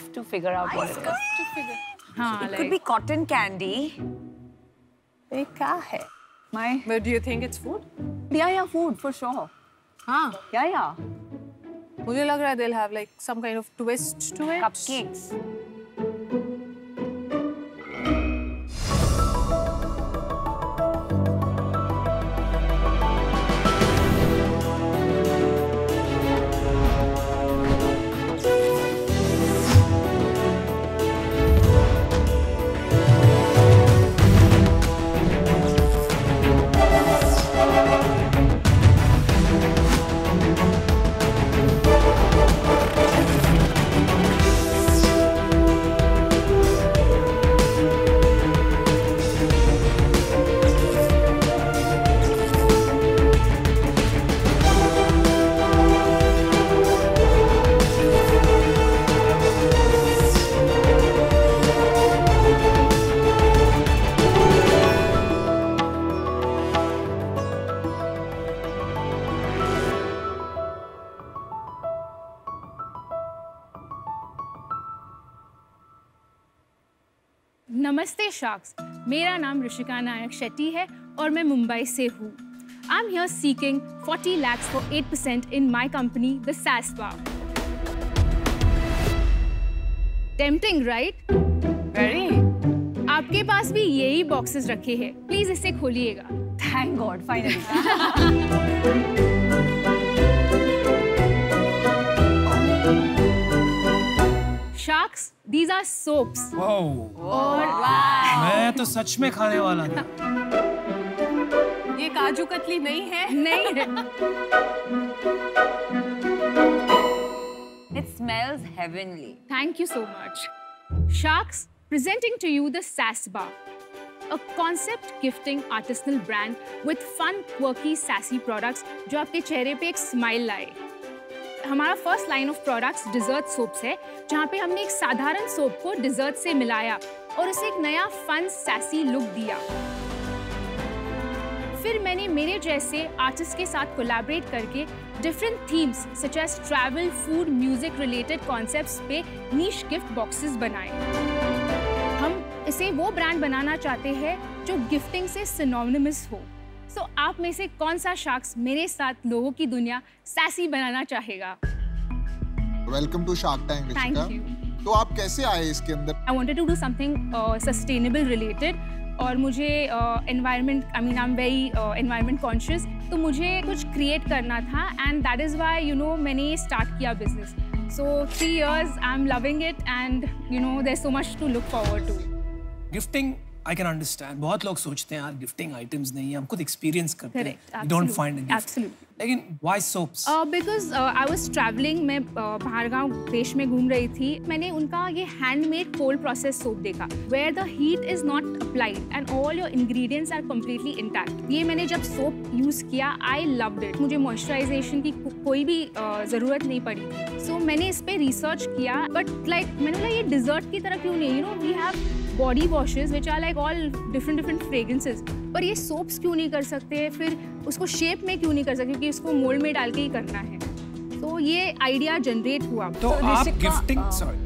scuff to figure out what it is. It could be cotton candy. Ye kya hai? My. But do you think it's food? Yeah, food for sure. Huh? Yeah. मुझे लग रहा है they'll have like some kind of twist to it. Cupcakes. नमस्ते sharks, मेरा नाम ऋषिका नायक शेट्टी है और मैं मुंबई से हूँ। I am here seeking 40 lakhs for 8% in my company the सैस पा। Tempting right? वेरी। आपके पास भी यही बॉक्सेस रखे हैं, प्लीज इसे खोलिएगा। Thank god finally. Sharks, these are soaps. Wow. Wow. मैं तो सच में खाने वाला हूँ। ये काजू कतली नहीं है। नहीं है। It smells heavenly. Thank you so much. Sharks, presenting to you the Sass Bar, a concept gifting artisanal brand with fun, quirky, sassy products जो आपके चेहरे पे एक smile लाए। हमारा first line of products dessert soaps है, जहाँ पे हमने एक साधारण सोप को डिजर्ट से मिलाया और उसे एक नया फन सैसी लुक दिया। फिर मैंने मेरे जैसे आर्टिस्ट के साथ कोलैबोरेट करके different themes such as travel, food, music related concepts पे नीश गिफ्ट बॉक्सेस बनाए। हम इसे वो ब्रांड बनाना चाहते हैं जो गिफ्टिंग से सिनोनिमस हो। तो आप में से कौन सा शार्क्स मेरे साथ लोगों की दुनिया सैसी बनाना चाहेगा? Welcome to Shark Tank, Rishika. Thank you. तो आप कैसे आए इसके अंदर? I wanted to do something sustainable related और मुझे environment, I mean I'm very environment conscious. तो मुझे कुछ create करना था and that is why you know मैंने start किया business. So 3 years I'm loving it and you know there's so much to look forward to. Gifting. I can understand. बहुत लोग सोचते हैं यार gifting items नहीं है, हम खुद experience करते हैं. Correct. Don't find a gift. Absolutely. लेकिन why soaps? Because I was traveling, मैं बाहर गाँव देश में घूम रही थी. मैंने उनका ये handmade cold process soap देखा, where the heat is not applied and all your ingredients are completely intact. ये मैंने जब soap use किया, I loved it. मुझे moisturization की कोई भी ज़रूरत नहीं पड़ी. So मैंने इस पे research किया, but like मैंने बोला ये dessert की तरह क्यों नहीं? You know we have body washes which are like all different fragrances, पर ये सोप्स क्यों नहीं कर सकते? फिर उसको शेप में क्यों नहीं कर सकते? क्योंकि इसको मोल्ड में डाल के ही करना है. तो ये आइडिया जनरेट हुआ. तो आप gifting, sorry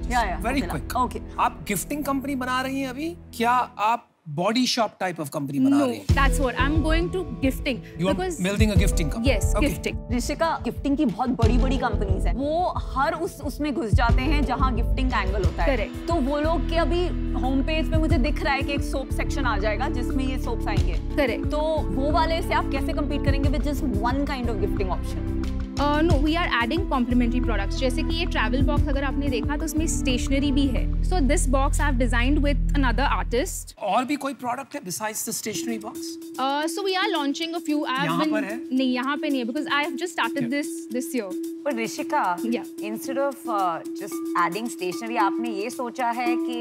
very quick, okay, आप गिफ्टिंग कंपनी बना रही हैं अभी? क्या आप body shop type of company बना रही है? No, that's what I'm going to gifting. You are building a gifting company. Yes, okay. Gifting. Rishika, gifting की बहुत बड़ी-बड़ी companies हैं. वो हर उसमें घुस जाते हैं जहाँ gifting angle होता है. Correct. तो वो लोग के अभी homepage पे मुझे दिख रहा है कि एक soap section आ जाएगा जिसमें ये soaps आएंगे. Correct. तो वो वाले से आप कैसे compete करेंगे with just one kind of gifting option? No, we are adding complementary products. जैसे कि ये travel box अगर आपने देखा तो उसमें stationery भी है. So this box I've designed with another artist. और भी कोई product है besides the stationery box? So we are launching a few. यहाँ पर है? नहीं, यहाँ पे नहीं है, because I have just started this year. But Rishika, instead of just adding stationery, आपने ये सोचा है कि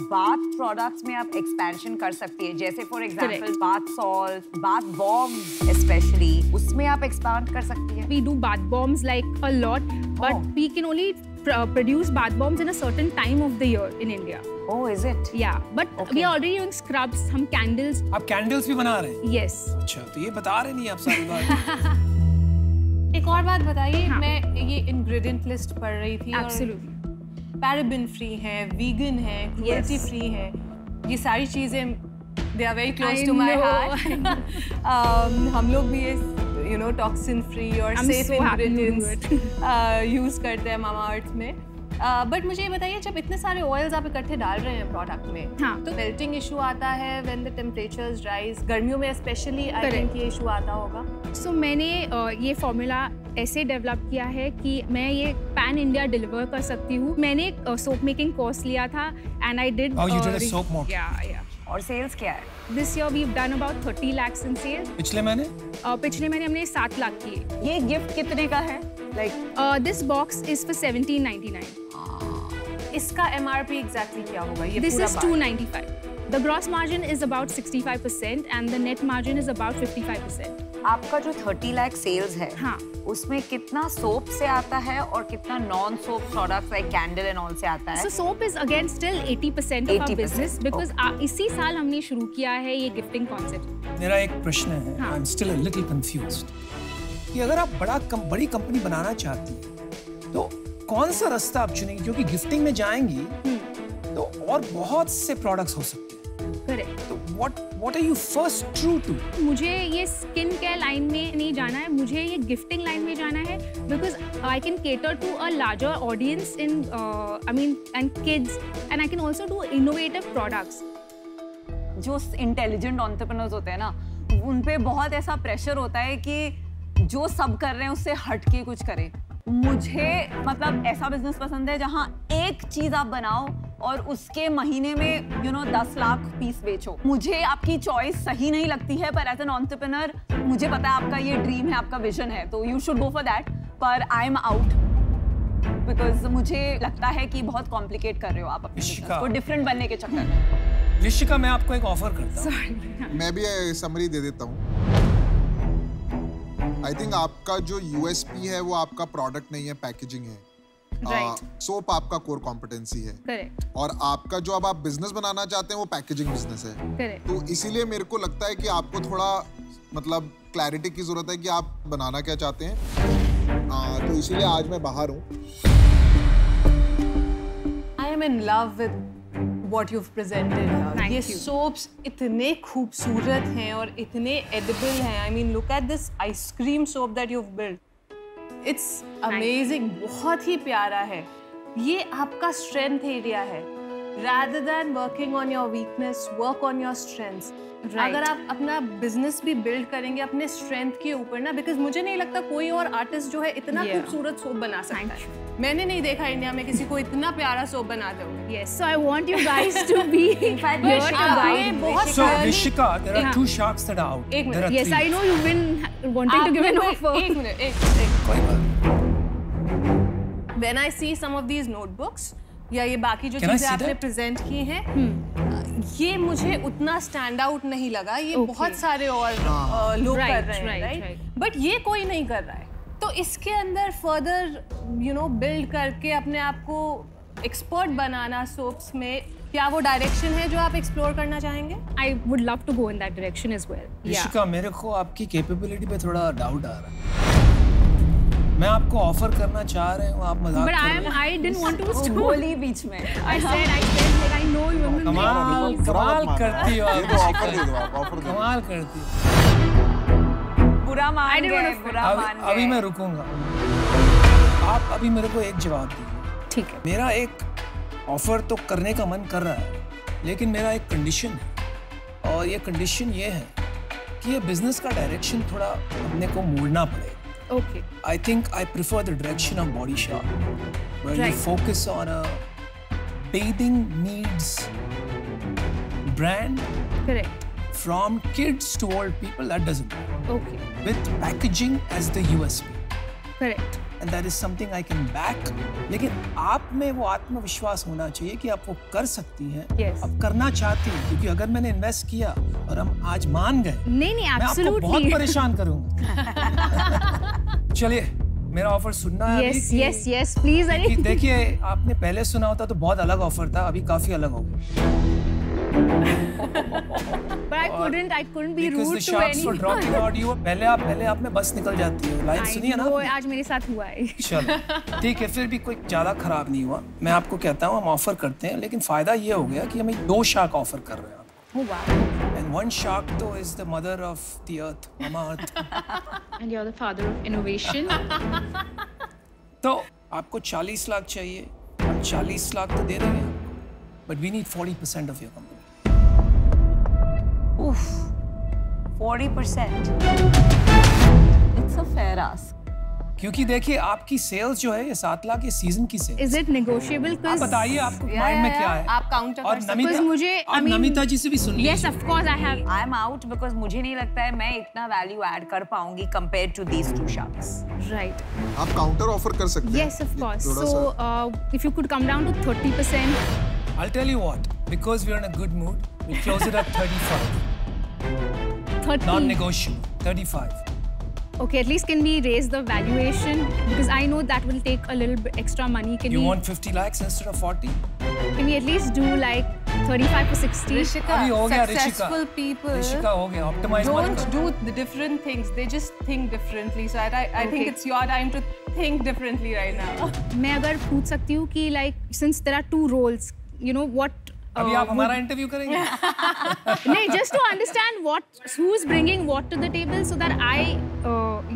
बाथ प्रोडक्ट्स में आप एक्सपेंशन कर सकती है, जैसे for example bath salt, bath bomb specially, उसमें आप एक्सपांड कर सकती है. We do bath bombs like a lot, but we can only produce bath bombs in a certain time of the year in India. Oh, is it? Yeah, but okay. We are already doing scrubs, हम candles. आप candles भी बना रहे हैं? Yes. अच्छा, तो ये बता रहे नहीं आप सारी बात. एक और बात बताइए, मैं ये ingredient list पढ़ रही थी. Absolutely. पैराबिन फ्री है, वीगन है, क्रुएल्टी फ्री है, ये सारी चीज़ें they are very close to my heart. हम लोग भी ये यू नो टॉक्सिन फ्री और सेफ इंग्रेडिएंट्स यूज़ करते हैं मामा अर्थ में। बट मुझे ये बताइए, जब इतने सारे ऑयल्स आप इकट्ठे डाल रहे हैं प्रोडक्ट में, हाँ, तो मेल्टिंग इशू आता है व्हेन द टेम्परेचर्स राइज, गर्मियों में स्पेशली आई थिंक ये इशू आता होगा। सो मैंने ये फॉर्मूला ऐसे डेवलप किया है कि मैं ये पैन इंडिया डिलीवर कर सकती हूँ। मैंने सोप मेकिंग कोर्स लिया था एंड आई डिड और सेल्स क्या है? This year we have done about 30 lakh in sales. पिछले महीने हमने 7 लाख किए। ये गिफ्ट कितने का है? Like this box is for 1799। इसका MRP एग्जैक्टली क्या होगा? ये this is 295। The gross margin is about 65% and the net margin is about 55%। आपका जो 30 लाख सेल्स है, हाँ, उसमें कितना सोप से आता है और कितना non soap products like candle and all से आता है? So soap is again still 80% of our business because इसी साल हमने शुरू किया है ये गिफ्टिंग कॉन्सेप्ट। मेरा एक प्रश्न है, I am still a little confused, कि अगर आप बड़ी कंपनी बनाना चाहती हैं तो कौन सा रास्ता आप चुनेंगी? क्योंकि गिफ्टिंग में जाएंगी तो और बहुत से प्रोडक्ट्स हो सकते हैं। करेक्ट। तो what are you first true to? मुझे ये स्किन केयर लाइन में नहीं जाना है, मुझे ये गिफ्टिंग लाइन में जाना है because I can cater to a larger audience in and kids and I can also do innovative products. जो इंटेलिजेंट एंटरप्रेन्योर्स होते हैं ना, उन पे बहुत ऐसा प्रेशर होता है कि जो सब कर रहे हैं उससे हट के कुछ करें। मुझे मतलब ऐसा बिजनेस पसंद है जहाँ एक चीज़ आप बनाओ और उसके महीने में यू नो 10 लाख पीस बेचो। मुझे आपकी चॉइस सही नहीं लगती है, पर एज एन एंटरप्रेन्योर मुझे पता है आपका ये ड्रीम है, आपका विजन है, तो you should go for that. पर आई एम आउट बिकॉज मुझे लगता है कि बहुत कॉम्प्लिकेट कर रहे हो आप अपने बिजनेस को डिफरेंट बनने के चक्कर में। ऋषिका, मैं आपको एक ऑफर करता हूँ, मैं भी समरी दे देता हूँ। आई थिंक आपका जो USP है वो आपका प्रोडक्ट नहीं है, पैकेजिंग है। Right. सोप आपका कोर कॉम्पिटेंसी है। Correct. और आपका जो अब आप बिजनेस बनाना चाहते हैं वो पैकेजिंग बिजनेस है। Correct. तो इसीलिए मेरे को लगता है कि आपको थोड़ा मतलब क्लैरिटी की जरूरत है कि आप बनाना क्या चाहते हैं। तो इसीलिए आज मैं बाहर हूँ। I am in love with what you have presented. ये सोप्स इतने खूबसूरत हैं और इतने एडिबल हैं। I mean look at this ice cream soap that you have build, it's amazing, बहुत ही प्यारा है। ये आपका स्ट्रेंथ एरिया है। Rather than working on your weakness, work on your strengths. Right. अगर आप अपना बिजनेस भी बिल्ड करेंगे अपने स्ट्रेंथ के ऊपर ना, बिकॉज मुझे नहीं लगता कोई और आर्टिस्ट जो है इतना खूबसूरत सोप बना सकता है। मैंने नहीं देखा इंडिया में किसी को इतना प्यारा सोप बनाते हुए। Yes, so I want you guys to be your guide. So Rishika, there are 2 sharks that are out. एक minute. Yes, I know you've been wanting to give an offer. एक minute, एक। When I see some of these notebooks या ये बाकी जो चीजें आपने present की हैं, ये मुझे उतना स्टैंड आउट नहीं लगा। ये बहुत सारे और लोग कर रहे हैं, राइट? बट ये कोई नहीं कर रहा है। तो इसके अंदर फर्दर यू नो बिल्ड करके अपने आप को एक्सपर्ट बनाना सोप्स में, क्या वो डायरेक्शन है जो आप एक्सप्लोर करना चाहेंगे? I would love to go in that direction as well. Rishika, मेरे को आपकी कैपेबिलिटी पे थोड़ा डाउट आ रहा है। मैं आपको ऑफर करना चाह रहे हूँ, आप मजाक कर रहे हो। But I didn't want to stop गोली बीच में। I said like I know you women. कमाल करती हो आप। कमाल करती हो। बुरा मान गए, बुरा मान गए। अभी मैं रुकूंगा। आप अभी मेरे को एक जवाब दीजिए। ठीक है। मेरा एक ऑफर तो करने का मन कर रहा है, लेकिन मेरा एक कंडीशन है, और ये कंडीशन ये है कि ये बिजनेस का डायरेक्शन थोड़ा अपने को मोड़ना पड़ेगा। Okay. I think I prefer the direction of Body Shop, where you focus on a bathing needs brand. Correct. From kids to old people, that doesn't matter. Okay. With packaging as the USP. Correct. And that is something I can back. लेकिन आप में वो आत्मविश्वास होना चाहिए कि आप वो कर सकती हैं। Yes. आप करना चाहती हैं, क्योंकि अगर मैंने इन्वेस्ट किया और हम आज मान गए, नहीं absolutely, मैं आपको बहुत परेशान करूँगा। चलिए, मेरा ऑफर सुनना है अभी कि yes, please अरे देखिए, आपने पहले सुना होता तो बहुत अलग ऑफर था, अभी काफी अलग हो गया। But I couldn't be rude to anyone. पहले आप में बस निकल जाती है। लाइन सुनिए ना। वो आज मेरे साथ हुआ है। चलो ठीक है, फिर भी कोई ज़्यादा खराब नहीं हुआ। मैं आपको कहता हूँ हम ऑफर करते हैं, लेकिन फायदा ये हो गया कि हमें 2 शार्क ऑफर कर रहे हैं। And one shark though is the mother of the earth, Mama Earth. And you're the father of innovation. So, आपको 40 लाख चाहिए, हम 40 लाख तो दे देंगे, but we need 40% of your company. Oof, 40%. It's a fair ask. क्योंकि देखिए आपकी सेल्स जो है ये 7 लाख ये सीजन की सेल्स। Is it negotiable? आप बताइए आपको माइंड में क्या है? आप काउंटर कर सकते हैं। और नमिता जी से भी सुनिए। Yes, of course I have. I'm out because मुझे नहीं लगता है मैं इतना वैल्यू ऐड कर पाऊंगी compared to these 2 sharks. Right. आप काउंटर ऑफर कर सकते हैं। Yes, of course. So if you could come down to 30%. I'll tell you what. Because we're in a good mood, we close it at 35. 30. Non-negotiable. 35. Okay, at least can we raise the valuation because I know that will take a little bit extra money. Can you want 50 lakhs instead of 40? Can we at least do like 35 to 60? Rishika, successful people. Rishika, ho gaya. Optimize. Don't do the different things. They just think differently. So I think it's your time to think differently right now. मैं अगर पूछ सकती हूँ कि like since there are 2 roles, you know what? अभी आप हमारा interview करेंगे? नहीं, just to understand what who's bringing what to the table so that I,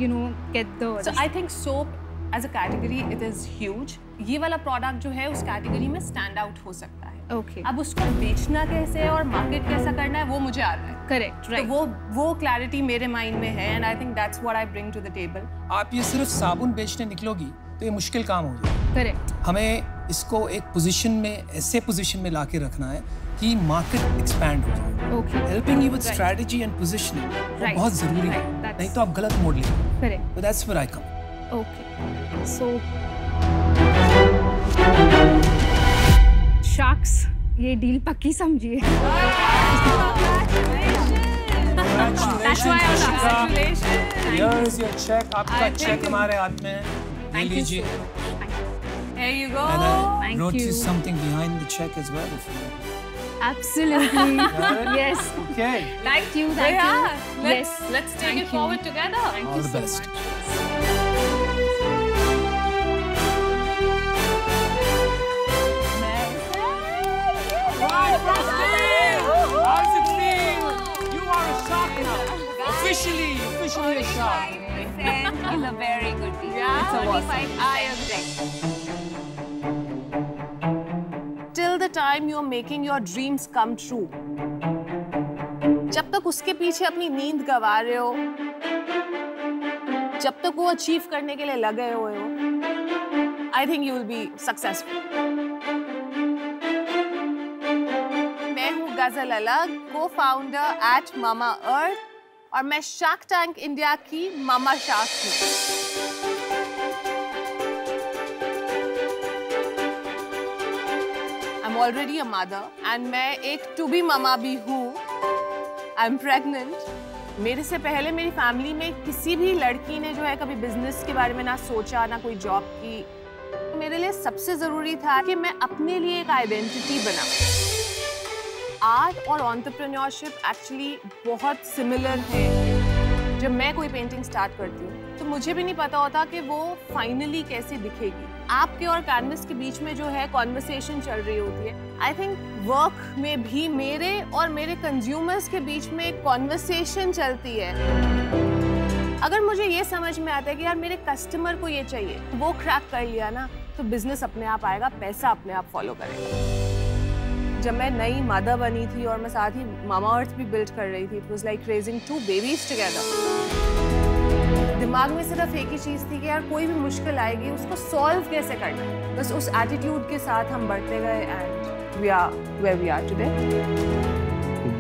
you know, get the. So I think soap as a category it is huge. ये वाला product जो है उस category में stand out हो सकता है. Okay. अब उसको बेचना कैसे और market कैसा करना है वो मुझे आता है. Correct, right. तो वो clarity मेरे mind में है and I think that's what I bring to the table. आप ये सिर्फ साबुन बेचने निकलोगी तो ये मुश्किल काम हो जाएगा. Correct. हमें इसको एक पोजीशन में ऐसे पोजीशन में लाके रखना है कि मार्केट एक्सपैंड हो जाए. Okay, helping you with strategy and positioning बहुत जरूरी है, नहीं तो आप गलत मोड़ लेंगे. Correct, so that's where I come. Okay, so sharks ये डील पक्की समझिए. Congratulations. Here is your cheque. आपका चेक हमारे हाथ में है, ले लीजिए. There you go. And I wrote you something behind the check as well, if you want. Absolutely. Yes. Okay. Thank you. Thank you. Yes. Let's take it forward together. Thank you so much. All the best. 116. You are a shark now. Officially a shark. 25% is a very good deal. Yeah. It's awesome. I agree. The time you are making your dreams come true. जब तक उसके पीछे अपनी नींद गवा रहे हो, जब तक वो अचीव करने के लिए लगे हुए हो, I think you will be successful. मैं हूँ गजल अलग, co-founder at Mama Earth, और मैं Shark Tank India की मामा शार्क हूँ. Already a mother and मैं एक to be mama भी हूँ. I'm pregnant. मेरे से पहले मेरी फैमिली में किसी भी लड़की ने जो है कभी बिजनेस के बारे में ना सोचा ना कोई जॉब की. मेरे लिए सबसे ज़रूरी था कि मैं अपने लिए एक आइडेंटिटी बनाऊँ. आर्ट और एंटरप्रेन्योरशिप एक्चुअली बहुत सिमिलर है. जब मैं कोई पेंटिंग स्टार्ट करती हूँ तो मुझे भी नहीं पता होता कि वो फाइनली कैसे दिखेगी. आपके और कैनवस के बीच में जो है कॉन्वर्सेशन चल रही होती है. आई थिंक वर्क में भी मेरे और मेरे कंज्यूमर्स के बीच में एक कॉन्वर्सेशन चलती है. अगर मुझे ये समझ में आता है कि यार मेरे कस्टमर को ये चाहिए, वो क्रैक कर लिया ना तो बिजनेस अपने आप आएगा, पैसा अपने आप फॉलो करेगा. जब मैं नई मादा बनी थी और मैं साथ ही मामा अर्थ भी बिल्ड कर रही थी, it was like raising 2 babies together. दिमाग में सिर्फ एक ही चीज़ थी कि यार कोई भी मुश्किल आएगी उसको सॉल्व कैसे करना है. बस उस एटीट्यूड के साथ हम बढ़ते गए and we are where we are today.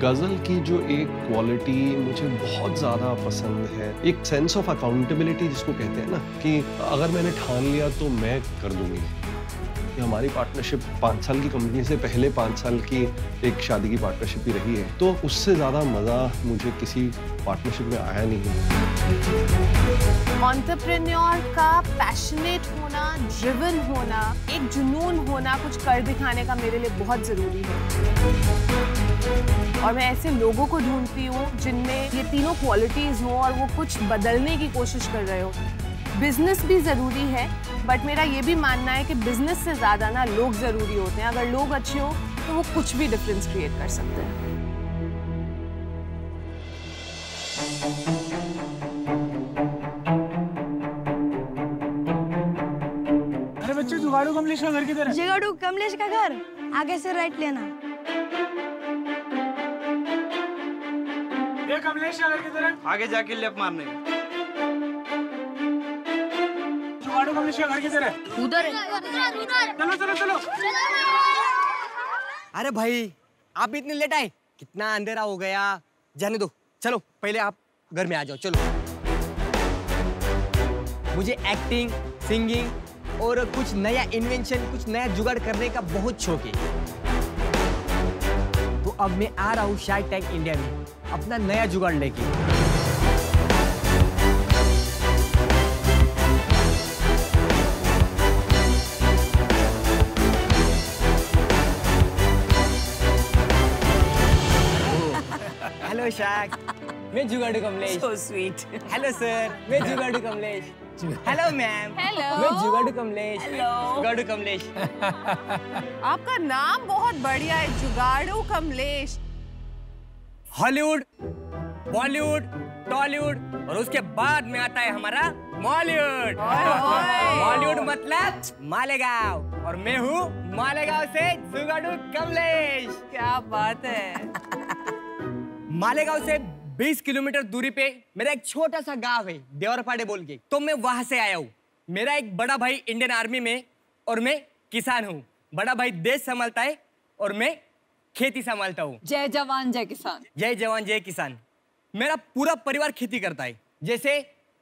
Ghazal की जो एक क्वालिटी मुझे बहुत ज़्यादा पसंद है, एक सेंस ऑफ अकाउंटेबिलिटी जिसको कहते हैं ना, कि अगर मैंने ठान लिया तो मैं कर दूंगी. हमारी पार्टनरशिप 5 साल की कंपनी से पहले 5 साल की एक शादी की पार्टनरशिप ही रही है, तो उससे ज़्यादा मज़ा मुझे किसी पार्टनरशिप में आया नहीं है. एंटरप्रेन्योर का पैशनेट होना, ड्रिवन होना, एक जुनून होना, कुछ कर दिखाने का मेरे लिए बहुत ज़रूरी है. और मैं ऐसे लोगों को ढूंढती हूँ जिनमें ये तीनों क्वालिटीज़ हों और वो कुछ बदलने की कोशिश कर रहे हो। बिजनेस भी ज़रूरी है, बट मेरा ये भी मानना है कि बिजनेस से ज़्यादा ना लोग ज़रूरी होते हैं। अगर लोग अच्छे हो तो वो कुछ भी डिफरेंस क्रिएट कर सकते हैं। अरे बच्चों, जुगाड़ू कमलेश का घर किधर है? जुगाड़ू कमलेश का घर आगे से राइट लेना। ये कमलेश का घर किधर है? आगे जाके लेफ्ट मारने। जुगाड़ू कमलेश का घर किधर है? उधर है। चलो चलो चलो। अरे भाई, आप इतने लेट आए, कितना अंधेरा हो गया, जाने दो। चलो पहले आप घर में आ जाओ। चलो, मुझे एक्टिंग, सिंगिंग और कुछ नया इन्वेंशन, कुछ नया जुगाड़ करने का बहुत शौक है। तो अब मैं आ रहा हूँ शार्क टैंक इंडिया में अपना नया जुगाड़ लेके। हेलो शार्क, मैं जुगाड़ू Kamlesh. So sweet. Hello sir, मैं जुगाड़ू कमलेश। हेलो मैम, मैं जुगाड़ू कमलेश। जुगाड़ू कमलेश। आपका नाम बहुत बढ़िया है, जुगाड़ू कमलेश। हॉलीवुड, बॉलीवुड, टॉलीवुड और उसके बाद में आता है हमारा मॉलीवुड। मॉलीवुड मतलब मालेगांव, और मैं हूँ मालेगांव से जुगाड़ू कमलेश। क्या बात है। मालेगांव से 20 किलोमीटर दूरी पे मेरा एक छोटा सा गांव है, देवरपाड़े बोल के, तो मैं वहां से आया हूँ। मेरा एक बड़ा भाई इंडियन आर्मी में और मैं किसान हूँ। बड़ा भाई देश संभालता है और मैं खेती संभालता हूँ। जय जवान जय किसान। जय जवान जय किसान। मेरा पूरा परिवार खेती करता है। जैसे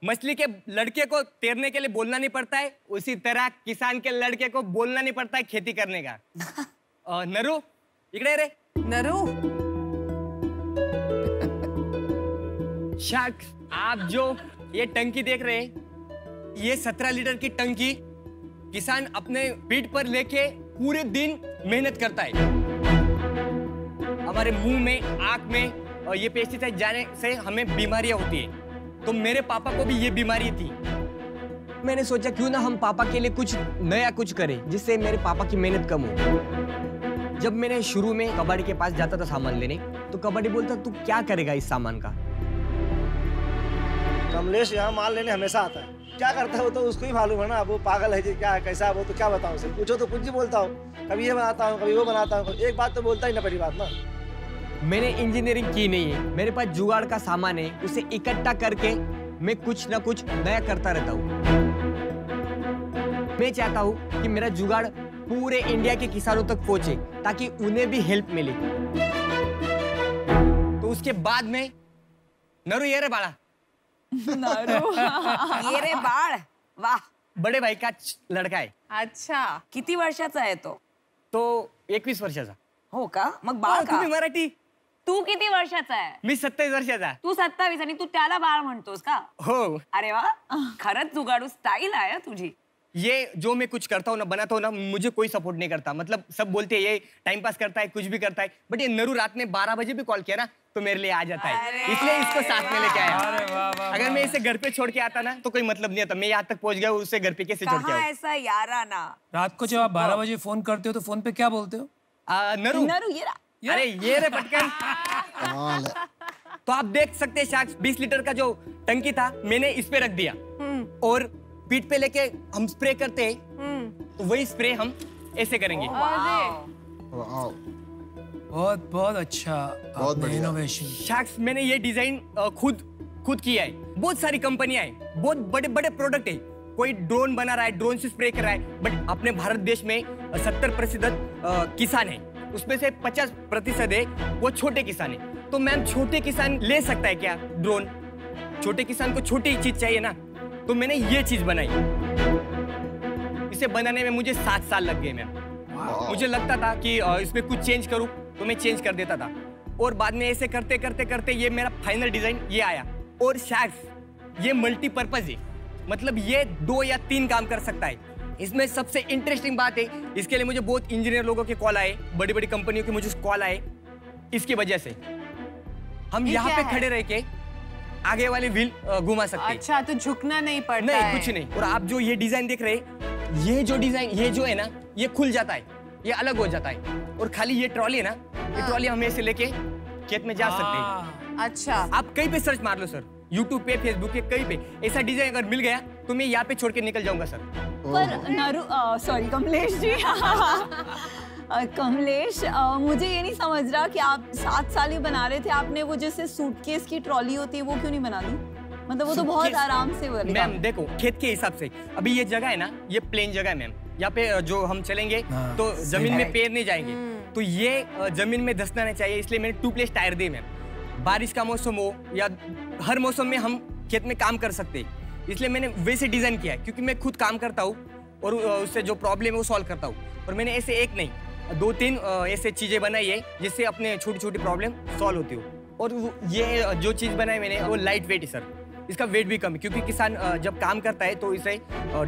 मछली के लड़के को तैरने के लिए बोलना नहीं पड़ता है, उसी तरह किसान के लड़के को बोलना नहीं पड़ता है खेती करने का। नरू इकड़े रे। नरू, आप जो ये टंकी देख रहे हैं, ये 17 लीटर की टंकी किसान अपने पीठ पर लेके पूरे दिन मेहनत करता है। हमारे मुंह में, आंख में और ये पेस्टिसाइड जाने से हमें बीमारियां होती है। तो मेरे पापा को भी ये बीमारी थी। मैंने सोचा क्यों ना हम पापा के लिए कुछ नया कुछ करें जिससे मेरे पापा की मेहनत कम हो। जब मैंने शुरू में कबाड़ी के पास जाता था सामान लेने, तो कबाड़ी बोलता तू क्या करेगा इस सामान का। कमलेश यहाँ माल लेने हमेशा आता है, क्या करता है वो तो उसको ही मालूम है ना। वो पागल है जी, क्या है कैसा है वो तो क्या बताऊँ उसे। पूछो तो कुछ भी बोलता हूँ, कभी ये बनाता हूँ, कभी वो बनाता हूँ, एक बात तो बोलता ही ना। बड़ी बात ना, मैंने इंजीनियरिंग की नहीं है, मेरे पास जुगाड़ का सामान है, उसे इकट्ठा करके मैं कुछ ना कुछ नया करता रहता हूँ। मैं चाहता हूँ कि मेरा जुगाड़ पूरे इंडिया के किसानों तक पहुँचे ताकि उन्हें भी हेल्प मिले। तो उसके बाद में नरू ये रे बाड़ा। ये रे बाळ, वाह, बड़े भाई का लड़का है। अच्छा, किती वर्षाचा आहे तो 21 वर्षाचा हो का? मग बाळ का? तुम्ही मराठी, तू किती वर्षाचा आहे? मी 27 वर्षाचा। तू 27 आणि तू त्याला बाळ म्हणतोस का? हो। अरे वाह, खरच जुगाड़ू स्टाइल आहे तुझी। ये जो मैं कुछ करता हूँ ना, बनाता हूँ ना, मुझे कोई सपोर्ट नहीं करता। मतलब सब बोलते हैं ये टाइम पास करता है, कुछ भी करता है, बट ये नरू रात में 12 बजे भी कॉल किया ना तो मेरे लिए आ जाता है, इसलिए इसको साथ में लेके आया। अगर मैं इसे घर पे छोड़ के आता ना तो कोई मतलब नहीं आता। मैं यहाँ तक पहुँच गया, उसे घर पे कैसे छोड़ के आऊं? ऐसा याराना। रात को जब आप 12 बजे फोन करते हो तो फोन पे क्या बोलते हो? नरू नरू ये, अरे ये रे पटकन। तो आप देख सकते हैं शायद 20 लीटर का जो टंकी था मैंने इस पे रख दिया, और पीठ पे लेके हम स्प्रे करते हैं, तो वही स्प्रे हम ऐसे करेंगे। बहुत बहुत अच्छा, बहुत बढ़िया इनोवेशन। शार्क्स, मैंने ये डिजाइन खुद किया है। बहुत सारी कंपनियां हैं, बहुत बड़े बड़े प्रोडक्ट है। कोई ड्रोन बना रहा है, ड्रोन से स्प्रे कर रहा है, बट अपने भारत देश में 70% किसान है, उसमें से 50% है वो छोटे किसान है। तो मैम, छोटे किसान ले सकता है क्या ड्रोन? छोटे किसान को छोटी चीज चाहिए ना, तो मैंने ये चीज बनाई। इसे बनाने में मुझे 7 साल लग गए मैम। मुझे लगता था कि इसमें कुछ चेंज करूं, तो मैं चेंज कर देता था, और बाद में ऐसे करते करते करते ये मेरा फाइनल डिजाइन ये आया। और शायद ये मल्टीपर्पज है, मतलब ये 2 या 3 काम कर सकता है। इसमें सबसे इंटरेस्टिंग बात है, इसके लिए मुझे बहुत इंजीनियर लोगों के कॉल आए, बड़ी बड़ी कंपनियों के मुझे कॉल आए, इसकी वजह से हम यहाँ पे खड़े रह के आगे वाले व्हील घुमा सकते हैं। अच्छा, तो झुकना नहीं पड़ता है। नहीं, कुछ नहीं। और आप जो ये डिजाइन देख रहे हैं, ये जो डिजाइन, ये जो है ना, ये खुल जाता है, ये अलग हो जाता है। और खाली ये ट्रॉली है ना, ये ट्रॉली हम ऐसे लेके खेत में जा सकते हैं। अच्छा, आप कहीं पे सर्च मार लो सर, यूट्यूब पे, फेसबुक पे, कहीं पे ऐसा डिजाइन अगर मिल गया तो मैं यहाँ पे छोड़ के निकल जाऊंगा सर। पर सॉरी कमलेश जी, कमलेश मुझे ये नहीं समझ रहा कि आप 7 साल ही बना रहे थे, आपने वो जैसे सूटकेस की ट्रॉली होती है वो क्यों नहीं बना दी? मतलब वो तो बहुत आराम से बनेगा। मैम देखो, खेत के हिसाब से अभी ये जगह है ना, ये प्लेन जगह है मैम, यहाँ पे जो हम चलेंगे तो जमीन में पैर नहीं जाएंगे, तो ये जमीन में धंसना नहीं चाहिए, इसलिए मैंने 2 प्लेस टायर दिए मैम। बारिश का मौसम हो या हर मौसम में हम खेत में काम कर सकते, इसलिए मैंने वैसे डिजाइन किया है, क्योंकि मैं खुद काम करता हूँ और उससे जो प्रॉब्लम है वो सॉल्व करता हूँ। और मैंने ऐसे एक नहीं 2-3 ऐसे चीजें बनाई है जिससे अपने छोटी छोटी प्रॉब्लम सॉल्व होती हो। और ये जो चीज बनाई मैंने वो लाइट वेट है सर, इसका वेट भी कम है, क्योंकि किसान जब काम करता है तो इसे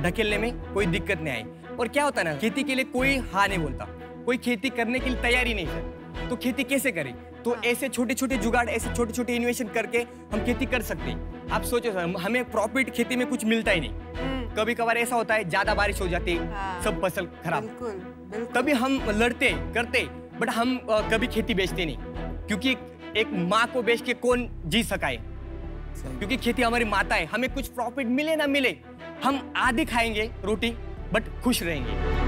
ढकेलने में कोई दिक्कत नहीं आई। और क्या होता है ना, खेती के लिए कोई हाँ नहीं बोलता, कोई खेती करने के लिए तैयारी नहीं सर, तो खेती कैसे करें? तो ऐसे छोटे छोटे जुगाड़, ऐसे छोटे छोटे इन्वेस्टन करके हम खेती कर सकते हैं। आप सोचो सर, हमें प्रॉफिट खेती में कुछ मिलता ही नहीं, कभी कभार ऐसा होता है ज्यादा बारिश हो जाती है, सब फसल खराब, तभी हम लड़ते करते, बट हम कभी खेती बेचते नहीं, क्योंकि एक माँ को बेच के कौन जी सकाए, क्योंकि खेती हमारी माता है। हमें कुछ प्रॉफिट मिले ना मिले, हम आधी खाएंगे रोटी बट खुश रहेंगे।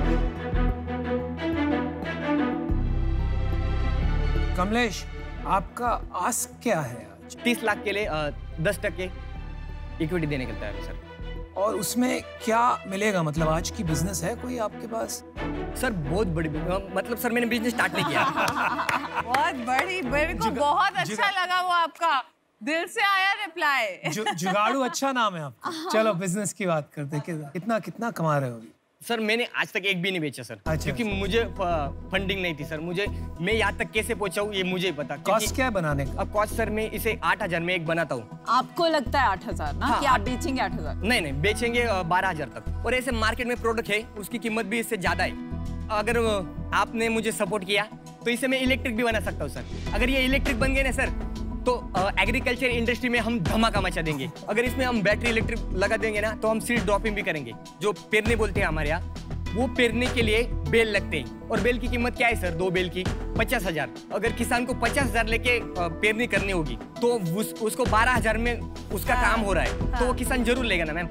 कमलेश, आपका आस्क क्या है आज? 30 लाख के लिए 10% इक्विटी देने के लिए सर। और उसमें क्या मिलेगा, मतलब आज की बिजनेस है कोई आपके पास? सर बहुत बड़ी, मतलब सर मैंने बिजनेस स्टार्ट नहीं किया। बहुत बड़ी, मेरे को बहुत अच्छा लगा वो आपका दिल से आया रिप्लाई। जुगाड़ू अच्छा नाम है आपका। चलो बिजनेस की बात करते हैं, कितना कितना कमा रहे हो? सर मैंने आज तक एक भी नहीं बेचा सर। अच्छा, क्योंकि मुझे फंडिंग नहीं थी सर, मुझे मैं यहाँ तक कैसे पहुँचाऊँ ये मुझे पता। कॉस्ट क्या है बनाने का? अब कॉस्ट सर मैं इसे 8000 में एक बनाता हूँ। आपको लगता है 8000 ना? कि आप बेचेंगे 8000? नहीं, बेचेंगे 12000 तक। और ऐसे मार्केट में प्रोडक्ट है उसकी कीमत भी इससे ज्यादा है। अगर आपने मुझे सपोर्ट किया तो इसे मैं इलेक्ट्रिक भी बना सकता हूँ सर। अगर ये इलेक्ट्रिक बन गए ना सर, तो एग्रीकल्चर इंडस्ट्री में हम धमाका मचा देंगे। अगर इसमें हम बैटरी इलेक्ट्रिक लगा देंगे ना, तो हम सीड ड्रॉपिंग भी करेंगे, जो पेरने बोलते हैं हमारे यहाँ, वो पेरने के लिए बेल लगते हैं। और बेल की कीमत क्या है सर? 2 बेल की 50000। अगर किसान को 50000 लेके पेरनी करनी होगी तो उसको 12,000 में उसका काम हो रहा है, तो वो किसान जरूर लेगा ना मैम।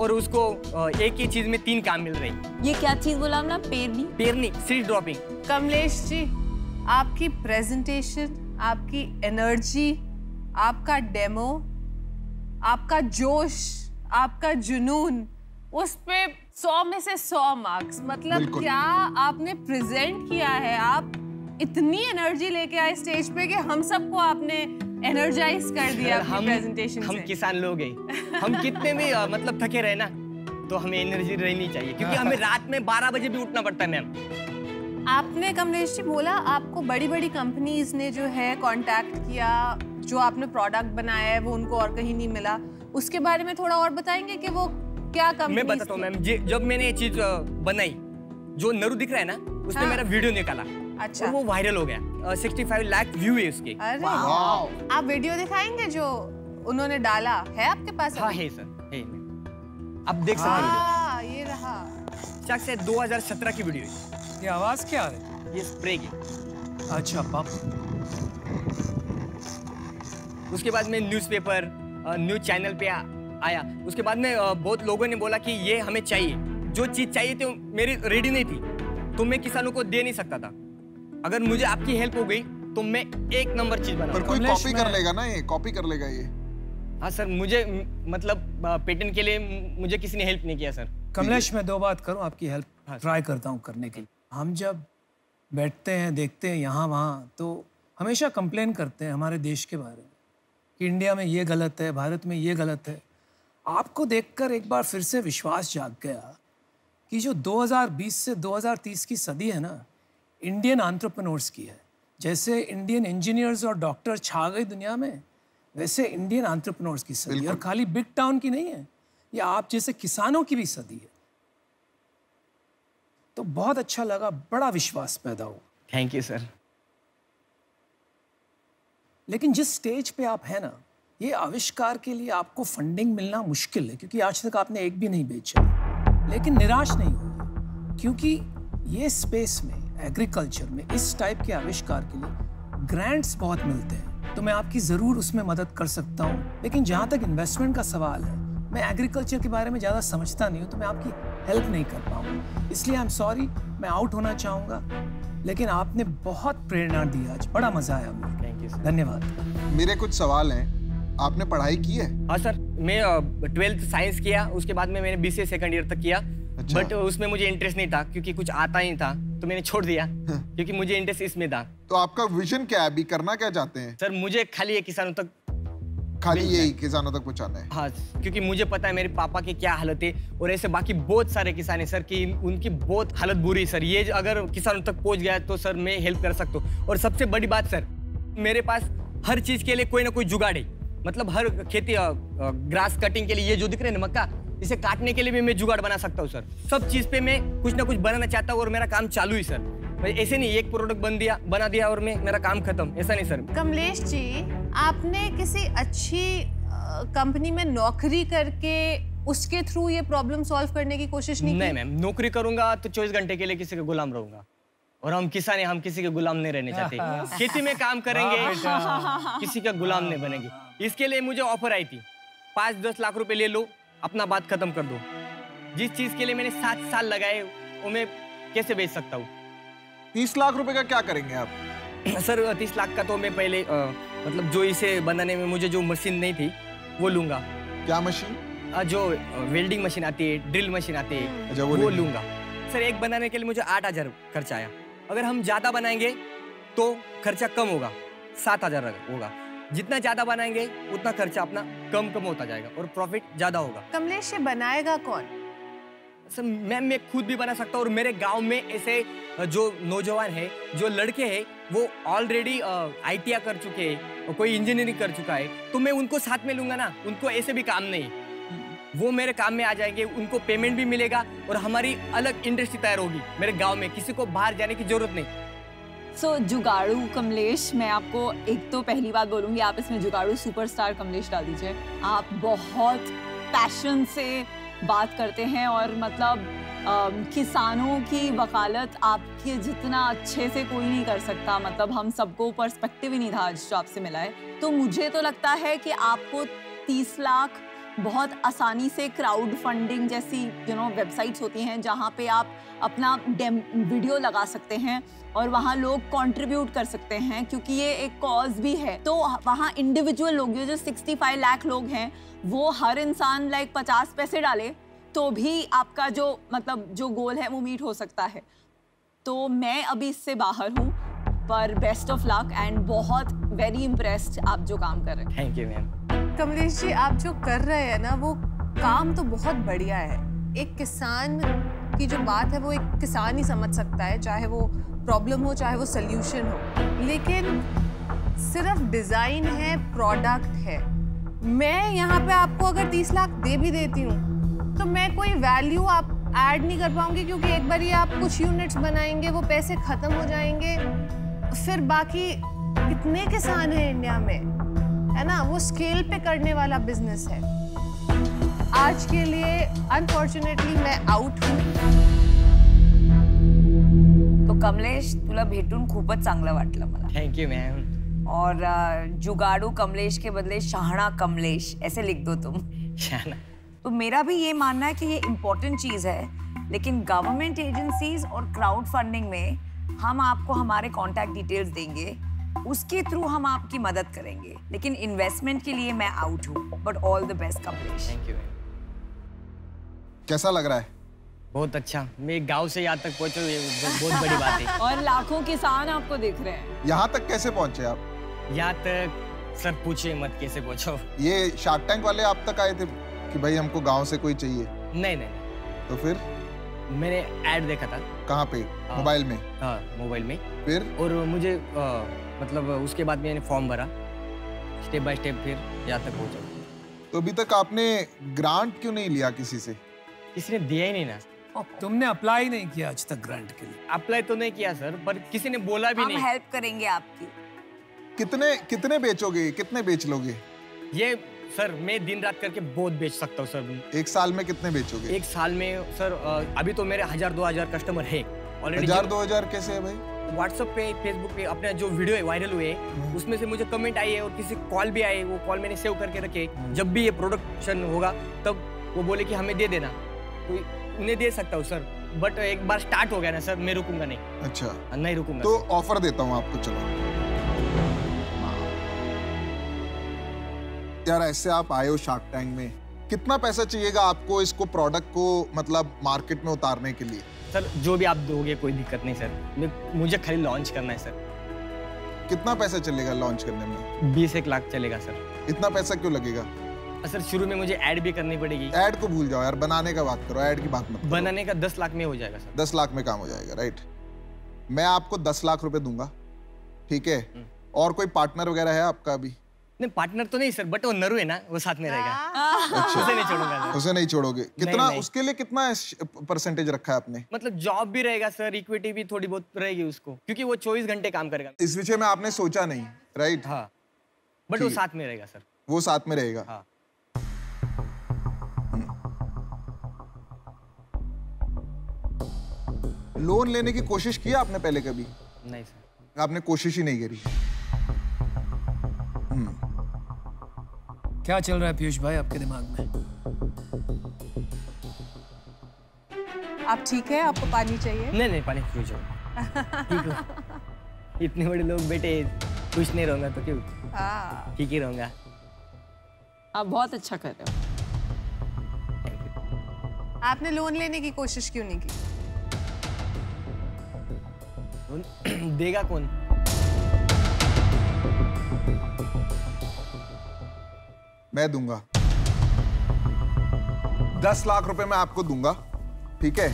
और उसको एक ही चीज में 3 काम मिल रहे हैं। ये क्या चीज बोला हमने? पेरनी, पेरनी, सीड ड्रॉपिंग। कमलेश जी, आपकी प्रेजेंटेशन, आपकी एनर्जी, आपका डेमो, आपका जोश, आपका जुनून, उस पे 100 में से 100 मार्क्स। मतलब क्या आपने प्रेजेंट किया है, आप इतनी एनर्जी लेके आए स्टेज पे कि हम सबको आपने एनर्जाइज कर दिया अपनी प्रेजेंटेशन से। हम किसान लोग हैं, हम कितने भी मतलब थके रहे ना, तो हमें एनर्जी रहनी चाहिए, क्योंकि हमें रात में 12 बजे भी उठना पड़ता है मैम। आपने कमलेश जी बोला आपको बड़ी बड़ी कंपनीज ने जो है कांटेक्ट किया, जो आपने प्रोडक्ट बनाया है वो उनको और कहीं नहीं मिला, उसके बारे में थोड़ा और बताएंगे कि वो क्या कंपनी? मैं बताता हूँ मैम, जब मैंने ये चीज बनाई, जो नरू दिख रहा है ना, उसने मेरा वीडियो निकाला। अच्छा, वो वायरल हो गया, 65 लाख व्यू है उसके। आप वीडियो दिखाएंगे जो उन्होंने डाला है आपके पास? हाँ है सर, है, आप देख सकते हैं। ये रहा शख्स है, 2017 की वीडियो है। ये आवाज क्या है? ये स्प्रे की। अच्छा, पंप। उसके बाद में न्यूज़पेपर, न्यूज़ चैनल पे आया। उसके बाद में बहुत लोगों ने बोला कि ये हमें चाहिए, जो चीज चाहिए थी मेरी रेडी नहीं थी, तो मैं किसानों को दे नहीं सकता था। अगर मुझे आपकी हेल्प हो गई तो मैं 1 नंबर चीज बनाऊंगा। पर कोई कॉपी कर लेगा ना, ये कॉपी कर लेगा ये। हाँ सर, मुझे मतलब पेटेंट के लिए मुझे किसी ने हेल्प नहीं किया सर। कमलेश, मैं 2 बात करूँ आपकी हेल्प? हाँ, ट्राई करता हूँ करने की। हम जब बैठते हैं, देखते हैं यहाँ वहाँ, तो हमेशा कंप्लेन करते हैं हमारे देश के बारे में कि इंडिया में ये गलत है, भारत में ये गलत है। आपको देखकर एक बार फिर से विश्वास जाग गया कि जो 2020 से 2030 की सदी है ना, इंडियन एंटरप्रेन्योर्स की है। जैसे इंडियन इंजीनियर्स और डॉक्टर छा गए दुनिया में, वैसे इंडियन एंटरप्रेन्योर्स की सदी। और खाली बिग टाउन की नहीं है, ये आप जैसे किसानों की भी सदी है। तो बहुत अच्छा लगा, बड़ा विश्वास पैदा हुआ। Thank you sir. लेकिन जिस स्टेज पे आप हैं ना, ये आविष्कार के लिए आपको फंडिंग मिलना मुश्किल है, क्योंकि आज तक आपने एक भी नहीं बेचा। लेकिन निराश नहीं होइए, क्योंकि ये स्पेस में, एग्रीकल्चर में, इस टाइप के आविष्कार के लिए ग्रांट्स बहुत मिलते हैं, तो मैं आपकी ज़रूर उसमें मदद कर सकता हूँ। लेकिन जहाँ तक इन्वेस्टमेंट का सवाल है, मैं एग्रीकल्चर के बारे में ज़्यादा समझता नहीं हूँ, तो मैं आपकी हेल्प नहीं कर पाऊँगा। इसलिए आई एम सॉरी, मैं आउट होना चाहूँगा। लेकिन आपने बहुत प्रेरणा दी आज, बड़ा मज़ा आया मुझे। थैंक यू सर, धन्यवाद। मेरे कुछ सवाल हैं। आपने पढ़ाई की है? हाँ सर, मैं 12th साइंस किया, उसके बाद में मैंने BCA सेकंड ईयर तक किया। अच्छा। बट उसमें मुझे इंटरेस्ट नहीं था, क्योंकि कुछ आता ही नहीं था, तो मैंने छोड़ दिया। हाँ। क्योंकि मुझे इंटरेस्ट इसमें था। तो आपका विजन क्या है, अभी करना क्या चाहते हैं? सर मुझे खाली ये किसानों तक, खाली यही किसानों तक पहुँचाना है। हाँ, क्योंकि मुझे पता है मेरे पापा की क्या हालत है, और ऐसे बाकी बहुत सारे किसान है सर कि उनकी बहुत हालत बुरी है सर। ये अगर किसानों तक पहुँच गया तो सर मैं हेल्प कर सकता हूँ। और सबसे बड़ी बात सर, मेरे पास हर चीज के लिए कोई ना कोई जुगाड़ है। मतलब हर खेती, ग्रास कटिंग के लिए ये जो दिख रहे हैं ना मक्का, इसे काटने के लिए भी मैं जुगाड़ बना सकता हूँ सर। सब चीज़ पे मैं कुछ ना कुछ बनाना चाहता हूँ और मेरा काम चालू ही सर। मैं ऐसे नहीं एक प्रोडक्ट बना दिया और मैं, मेरा काम खत्म, ऐसा नहीं सर। कमलेश जी, आपने किसी अच्छी कंपनी में नौकरी करके उसके थ्रू ये प्रॉब्लम सॉल्व करने की कोशिश नहीं? नहीं मैम, नौकरी करूंगा तो 24 घंटे के लिए किसी का गुलाम रहूंगा, और हम किसान हैं, हम किसी के गुलाम नहीं रहने चाहते। खेती में काम करेंगे, किसी का गुलाम नहीं बनेंगे। इसके लिए मुझे ऑफर आई थी, 5-10 लाख रुपए ले लो, अपना बात खत्म कर दो। जिस चीज के लिए मैंने 7 साल लगाए, वो मैं कैसे बेच सकता हूँ? 30 लाख रुपए का क्या करेंगे आप? सर 30 लाख का तो मैं पहले मतलब जो इसे बनाने में मुझे जो मशीन नहीं थी वो लूंगा। क्या मशीन? जो वेल्डिंग मशीन आती है, ड्रिल मशीन आती है, वो लूंगा सर। एक बनाने के लिए मुझे 8,000 खर्चा आया। अगर हम ज्यादा बनाएंगे तो खर्चा कम होगा, 7,000 होगा। जितना ज्यादा बनाएंगे उतना खर्चा अपना कम होता जाएगा और प्रॉफिट ज्यादा होगा। कमलेश, ये बनाएगा कौन? सर मैम, मैं खुद भी बना सकता हूँ, और मेरे गांव में ऐसे जो नौजवान है, जो लड़के हैं, वो ऑलरेडी ITI कर चुके हैं और कोई इंजीनियरिंग कर चुका है, तो मैं उनको साथ में लूंगा ना। उनको ऐसे भी काम नहीं, वो मेरे काम में आ जाएंगे, उनको पेमेंट भी मिलेगा और हमारी अलग इंडस्ट्री तैयार होगी मेरे गाँव में। किसी को बाहर जाने की जरूरत नहीं। सो जुगाड़ू कमलेश, मैं आपको एक तो पहली बात बोलूँगी, आप इसमें जुगाड़ू सुपरस्टार कमलेश डाल दीजिए। आप बहुत पैशन से बात करते हैं, और मतलब किसानों की वकालत आपके जितना अच्छे से कोई नहीं कर सकता। मतलब हम सबको पर्सपेक्टिव ही नहीं था आज जो आपसे मिला है। तो मुझे तो लगता है कि आपको 30 लाख बहुत आसानी से क्राउड फंडिंग जैसी वेबसाइट्स होती हैं, जहाँ पे आप अपना वीडियो लगा सकते हैं और वहाँ लोग कंट्रीब्यूट कर सकते हैं, क्योंकि ये एक कॉज भी है। तो वहाँ इंडिविजुअल लोग, जो 65 लाख लोग हैं, वो हर इंसान लाइक 50 पैसे डाले तो भी आपका जो मतलब जो गोल है वो मीट हो सकता है। तो मैं अभी इससे बाहर हूँ, पर बेस्ट ऑफ लक एंड बहुत वेरी इम्प्रेस्ड आप जो काम कर रहे हैं। Thank you ma'am. Kamlesh ji, आप जो कर रहे हैं ना, वो काम तो बहुत बढ़िया है। एक किसान की जो बात है वो एक किसान ही समझ सकता है, चाहे वो प्रॉब्लम हो, चाहे वो सल्यूशन हो। लेकिन सिर्फ डिज़ाइन है, प्रोडक्ट है। मैं यहाँ पे आपको अगर 30 लाख दे भी देती हूँ तो मैं कोई वैल्यू आप ऐड नहीं कर पाऊँगी, क्योंकि एक बार ही आप कुछ यूनिट्स बनाएंगे, वो पैसे ख़त्म हो जाएंगे। फिर बाकी कितने किसान हैं इंडिया में, है ना, वो स्केल पे करने वाला बिजनेस है। आज के लिए अनफॉर्चुनेटली मैं आउट हूँ। तो कमलेश, तुला भेटून खूपच चांगलं वाटलं मला। Thank you ma'am. और जुगाड़ू कमलेश के बदले शाहना कमलेश ऐसे लिख दो तुम। शाहना। तो मेरा भी ये मानना है कि ये इम्पोर्टेंट चीज़ है, लेकिन गवर्नमेंट एजेंसीज और क्राउड फंडिंग में हम आपको हमारे कॉन्टैक्ट डिटेल्स देंगे, उसके थ्रू हम आपकी मदद करेंगे। लेकिन इन्वेस्टमेंट के लिए मैं आउट हूँ, but all the best Kamlesh. Thank you. कैसा लग रहा है? बहुत अच्छा। मैं गांव से यहाँ तक पहुँचा, ये बहुत बड़ी बात है। और लाखों किसान आपको देख रहे हैं। यहाँ तक कैसे पहुँचे आप? यहाँ तक सर पूछे मत, कैसे पहुँचो। ये शार्क टैंक वाले आप तक आए थे कि भाई हमको गाँव से कोई चाहिए? नहीं नहीं। तो फिर? मैंने एड देखा था। कहाँ पे? मोबाइल में? हाँ, मोबाइल में। फिर? और मुझे मतलब उसके बाद मैंने फॉर्म भरा, स्टेप बाय स्टेप, फिर यहाँ तक पहुँचा। तो अभी तक आपने ग्रांट क्यों नहीं लिया किसी से? किसी ने दिया ही नहीं ना। तुमने अप्लाई नहीं किया आज तक ग्रांट के लिए? अप्लाई तो नहीं किया सर, पर किसी ने बोला भी नहीं। हम हेल्प करेंगे आपकी। कितने बेचोगे, कितने बेच लोगे ये? सर मैं दिन रात करके बहुत बेच सकता हूँ सर। एक साल में कितने बेचोगे? एक साल में सर अभी तो मेरे 1000-2000 कस्टमर है ऑलरेडी। 1000-2000 कैसे है भाई? व्हाट्सएप पे, फेसबुक पे अपने जो वीडियो वायरल हुए उसमें से मुझे कमेंट आई है और किसी कॉल भी आए, वो कॉल मैंने सेव करके रखे। जब भी ये प्रोडक्शन होगा तब वो बोले कि हमें दे देना, कोई उन्हें दे सकता हूँ सर, बट एक बार स्टार्ट हो गया ना सर मैं रुकूंगा नहीं। अच्छा नहीं रुकूंगा। तो ऑफर देता हूँ आपको, चलो यार। ऐसे आप आए हो शार्क टैंक में, कितना पैसा चाहिएगा आपको इसको प्रोडक्ट को मतलब मार्केट में उतारने के लिए? सर जो भी आप दोगे कोई दिक्कत नहीं सर, मुझे खाली लॉन्च करना है सर। कितना पैसा चलेगा लॉन्च करने में? 20-1 लाख चलेगा सर। इतना पैसा क्यों लगेगा? सर शुरू में मुझे ऐड भी करनी पड़ेगी। ऐड को भूल जाओ यार, बनाने का बात करो, ऐड की बात मत। बनाने का 10 लाख में हो जाएगा सर। 10 लाख में काम हो जाएगा, राइट। मैं आपको 10 लाख रुपए दूंगा, ठीक है? और कोई पार्टनर वगैरह है आपका अभी? नहीं पार्टनर तो नहीं सर, बट वो नरू है ना, वो साथ में रहेगा। अच्छा। उसे नहीं छोड़ूंगा। उसे नहीं छोड़ोगे? कितना नहीं। उसके लिए कितना परसेंटेज रखा है आपने? मतलब जॉब भी रहेगा सर, इक्विटी भी थोड़ी बहुत रहेगी उसको, क्योंकि वो 24 घंटे काम करेगा। इस विषय में आपने सोचा नहीं, राइट? हाँ, बट वो साथ में रहेगा सर। वो साथ में रहेगा, हाँ। लोन लेने की कोशिश की आपने पहले कभी? नहीं सर, आपने कोशिश ही नहीं करी। क्या चल रहा है पीयूष भाई आपके दिमाग में? आप ठीक है? आपको पानी चाहिए? नहीं नहीं पानी क्यों चाहिए। इतने बड़े लोग बेटे, कुछ नहीं रहूंगा तो क्यों, ठीक ही रहूंगा। आप बहुत अच्छा कर रहे हो। आपने लोन लेने की कोशिश क्यों नहीं की? देगा कौन? मैं दूंगा 10 लाख रुपए मैं आपको दूंगा, ठीक है?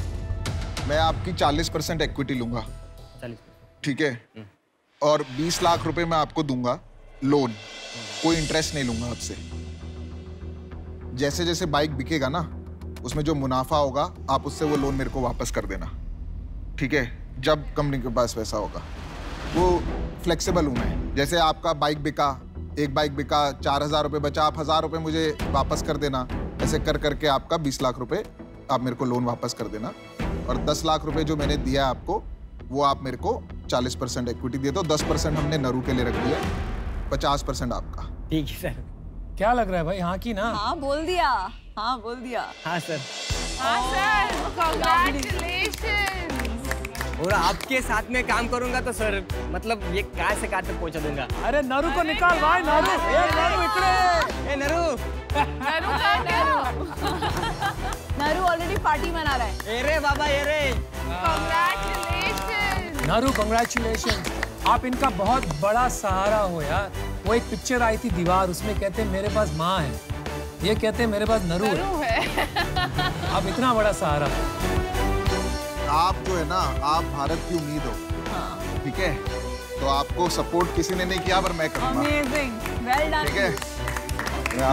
मैं आपकी 40% इक्विटी लूंगा, 40%, ठीक है? और 20 लाख रुपए मैं आपको दूंगा लोन, कोई इंटरेस्ट नहीं लूंगा आपसे। जैसे जैसे बाइक बिकेगा ना उसमें जो मुनाफा होगा आप उससे वो लोन मेरे को वापस कर देना, ठीक है? जब कंपनी के पास पैसा होगा। वो फ्लेक्सिबल हूं मैं, जैसे आपका बाइक बिका, एक बाइक बिका 4000 रुपये बचा, आप 1000 रुपये मुझे वापस कर देना। ऐसे कर करके आपका 20 लाख रुपए आप मेरे को लोन वापस कर देना, और 10 लाख रुपए जो मैंने दिया आपको वो आप मेरे को 40% इक्विटी दे दो। 10% हमने नरू के लिए रख दिया, 50% आपका, ठीक है सर? क्या लग रहा है भाई? हाँ की ना? हाँ बोल दिया, हाँ बोल दिया। हाँ सर, हाँ सर, कांग्रेचुलेशन। और आपके साथ में काम करूंगा तो सर मतलब ये कहाँ से कहाँ तक पहुँचा दूंगा। अरे नरू को निकाल भाई, नरू, ये नरू इतने, ये नरू, नरू कर क्या? नरू ऑलरेडी पार्टी मना रहा है। अरे बाबा, अरे कांग्रेचुलेशन नरू, कांग्रेचुलेशन। आप इनका बहुत बड़ा सहारा हो यार। वो एक पिक्चर आई थी दीवार, उसमें कहते मेरे पास माँ है, ये कहते मेरे पास नरू है। आप इतना बड़ा सहारा हो। आप जो है ना, आप भारत की उम्मीद हो, ठीक है? तो आपको सपोर्ट किसी ने नहीं किया पर मैं करूँगा। Amazing, well done, ठीक है? मैं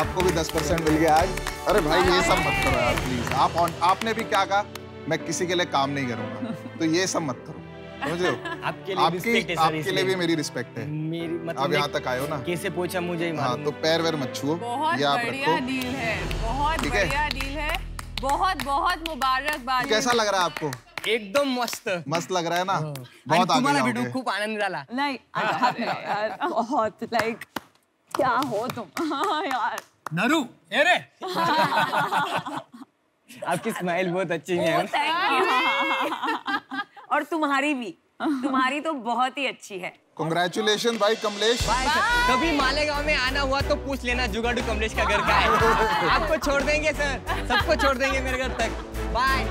आपको भी 10% मिल गया आज। अरे भाई ये सब मत करो यार प्लीज। आपने भी क्या कहा, मैं किसी के लिए काम नहीं करूँगा, तो ये सब मत करो, समझ रहे हो? आपके लिए भी मेरी रिस्पेक्ट है। आप यहाँ तक आए हो ना, कैसे पहुँचा मुझे, हाँ, तो पैर वैर मत छुओ, ये आप रखो, ठीक है? बहुत बहुत मुबारकबाद। कैसा लग रहा है आपको? एकदम मस्त। मस्त लग रहा है ना? बहुत आनंद, खूब आनंद डाला। नहीं यार, बहुत लाइक क्या हो तुम यार, नरू एरे। आपकी स्माइल बहुत अच्छी है। और तुम्हारी भी, तुम्हारी तो बहुत ही अच्छी है। कांग्रेचुलेशन भाई कमलेश। कभी मालेगांव में आना हुआ तो पूछ लेना जुगाड़ू कमलेश का घर कहाँ है। आपको छोड़ देंगे सर, सबको छोड़ देंगे मेरे घर तक। बाय।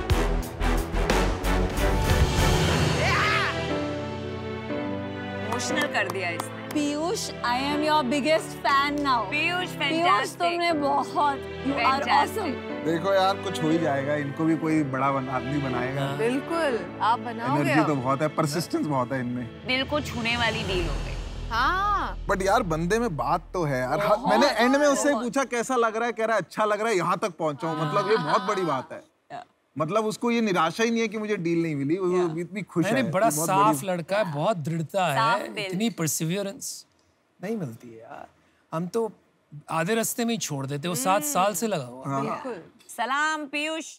इमोशनल कर दिया इसने। Piyush, I am your biggest fan now. Piyush fantastic, तुमने बहुत, यू आर ऑसम। देखो यार कुछ हो ही जाएगा, इनको भी कोई बड़ा आदमी बनाएगा। बिल्कुल आप बनाओगे। एनर्जी तो बहुत है, परसिस्टेंस बहुत है इनमें। दिल को छूने वाली डील हो गई। हाँ बट यार बंदे में बात तो है यार। मैंने एंड में उससे पूछा कैसा लग रहा है, कह रहा है अच्छा लग रहा है, यहाँ तक पहुँचा हूँ, मतलब ये बहुत बड़ी बात है। मतलब उसको ये निराशा ही नहीं है कि मुझे डील नहीं मिली, वो इतनी खुश है। बड़ा साफ लड़का है, बहुत दृढ़ता है, इतनी परसिवियरेंस नहीं मिलती है यार। हम तो आधे रास्ते में ही छोड़ देते, वो 7 साल से लगा हुआ। बिल्कुल। सलाम पीयूष।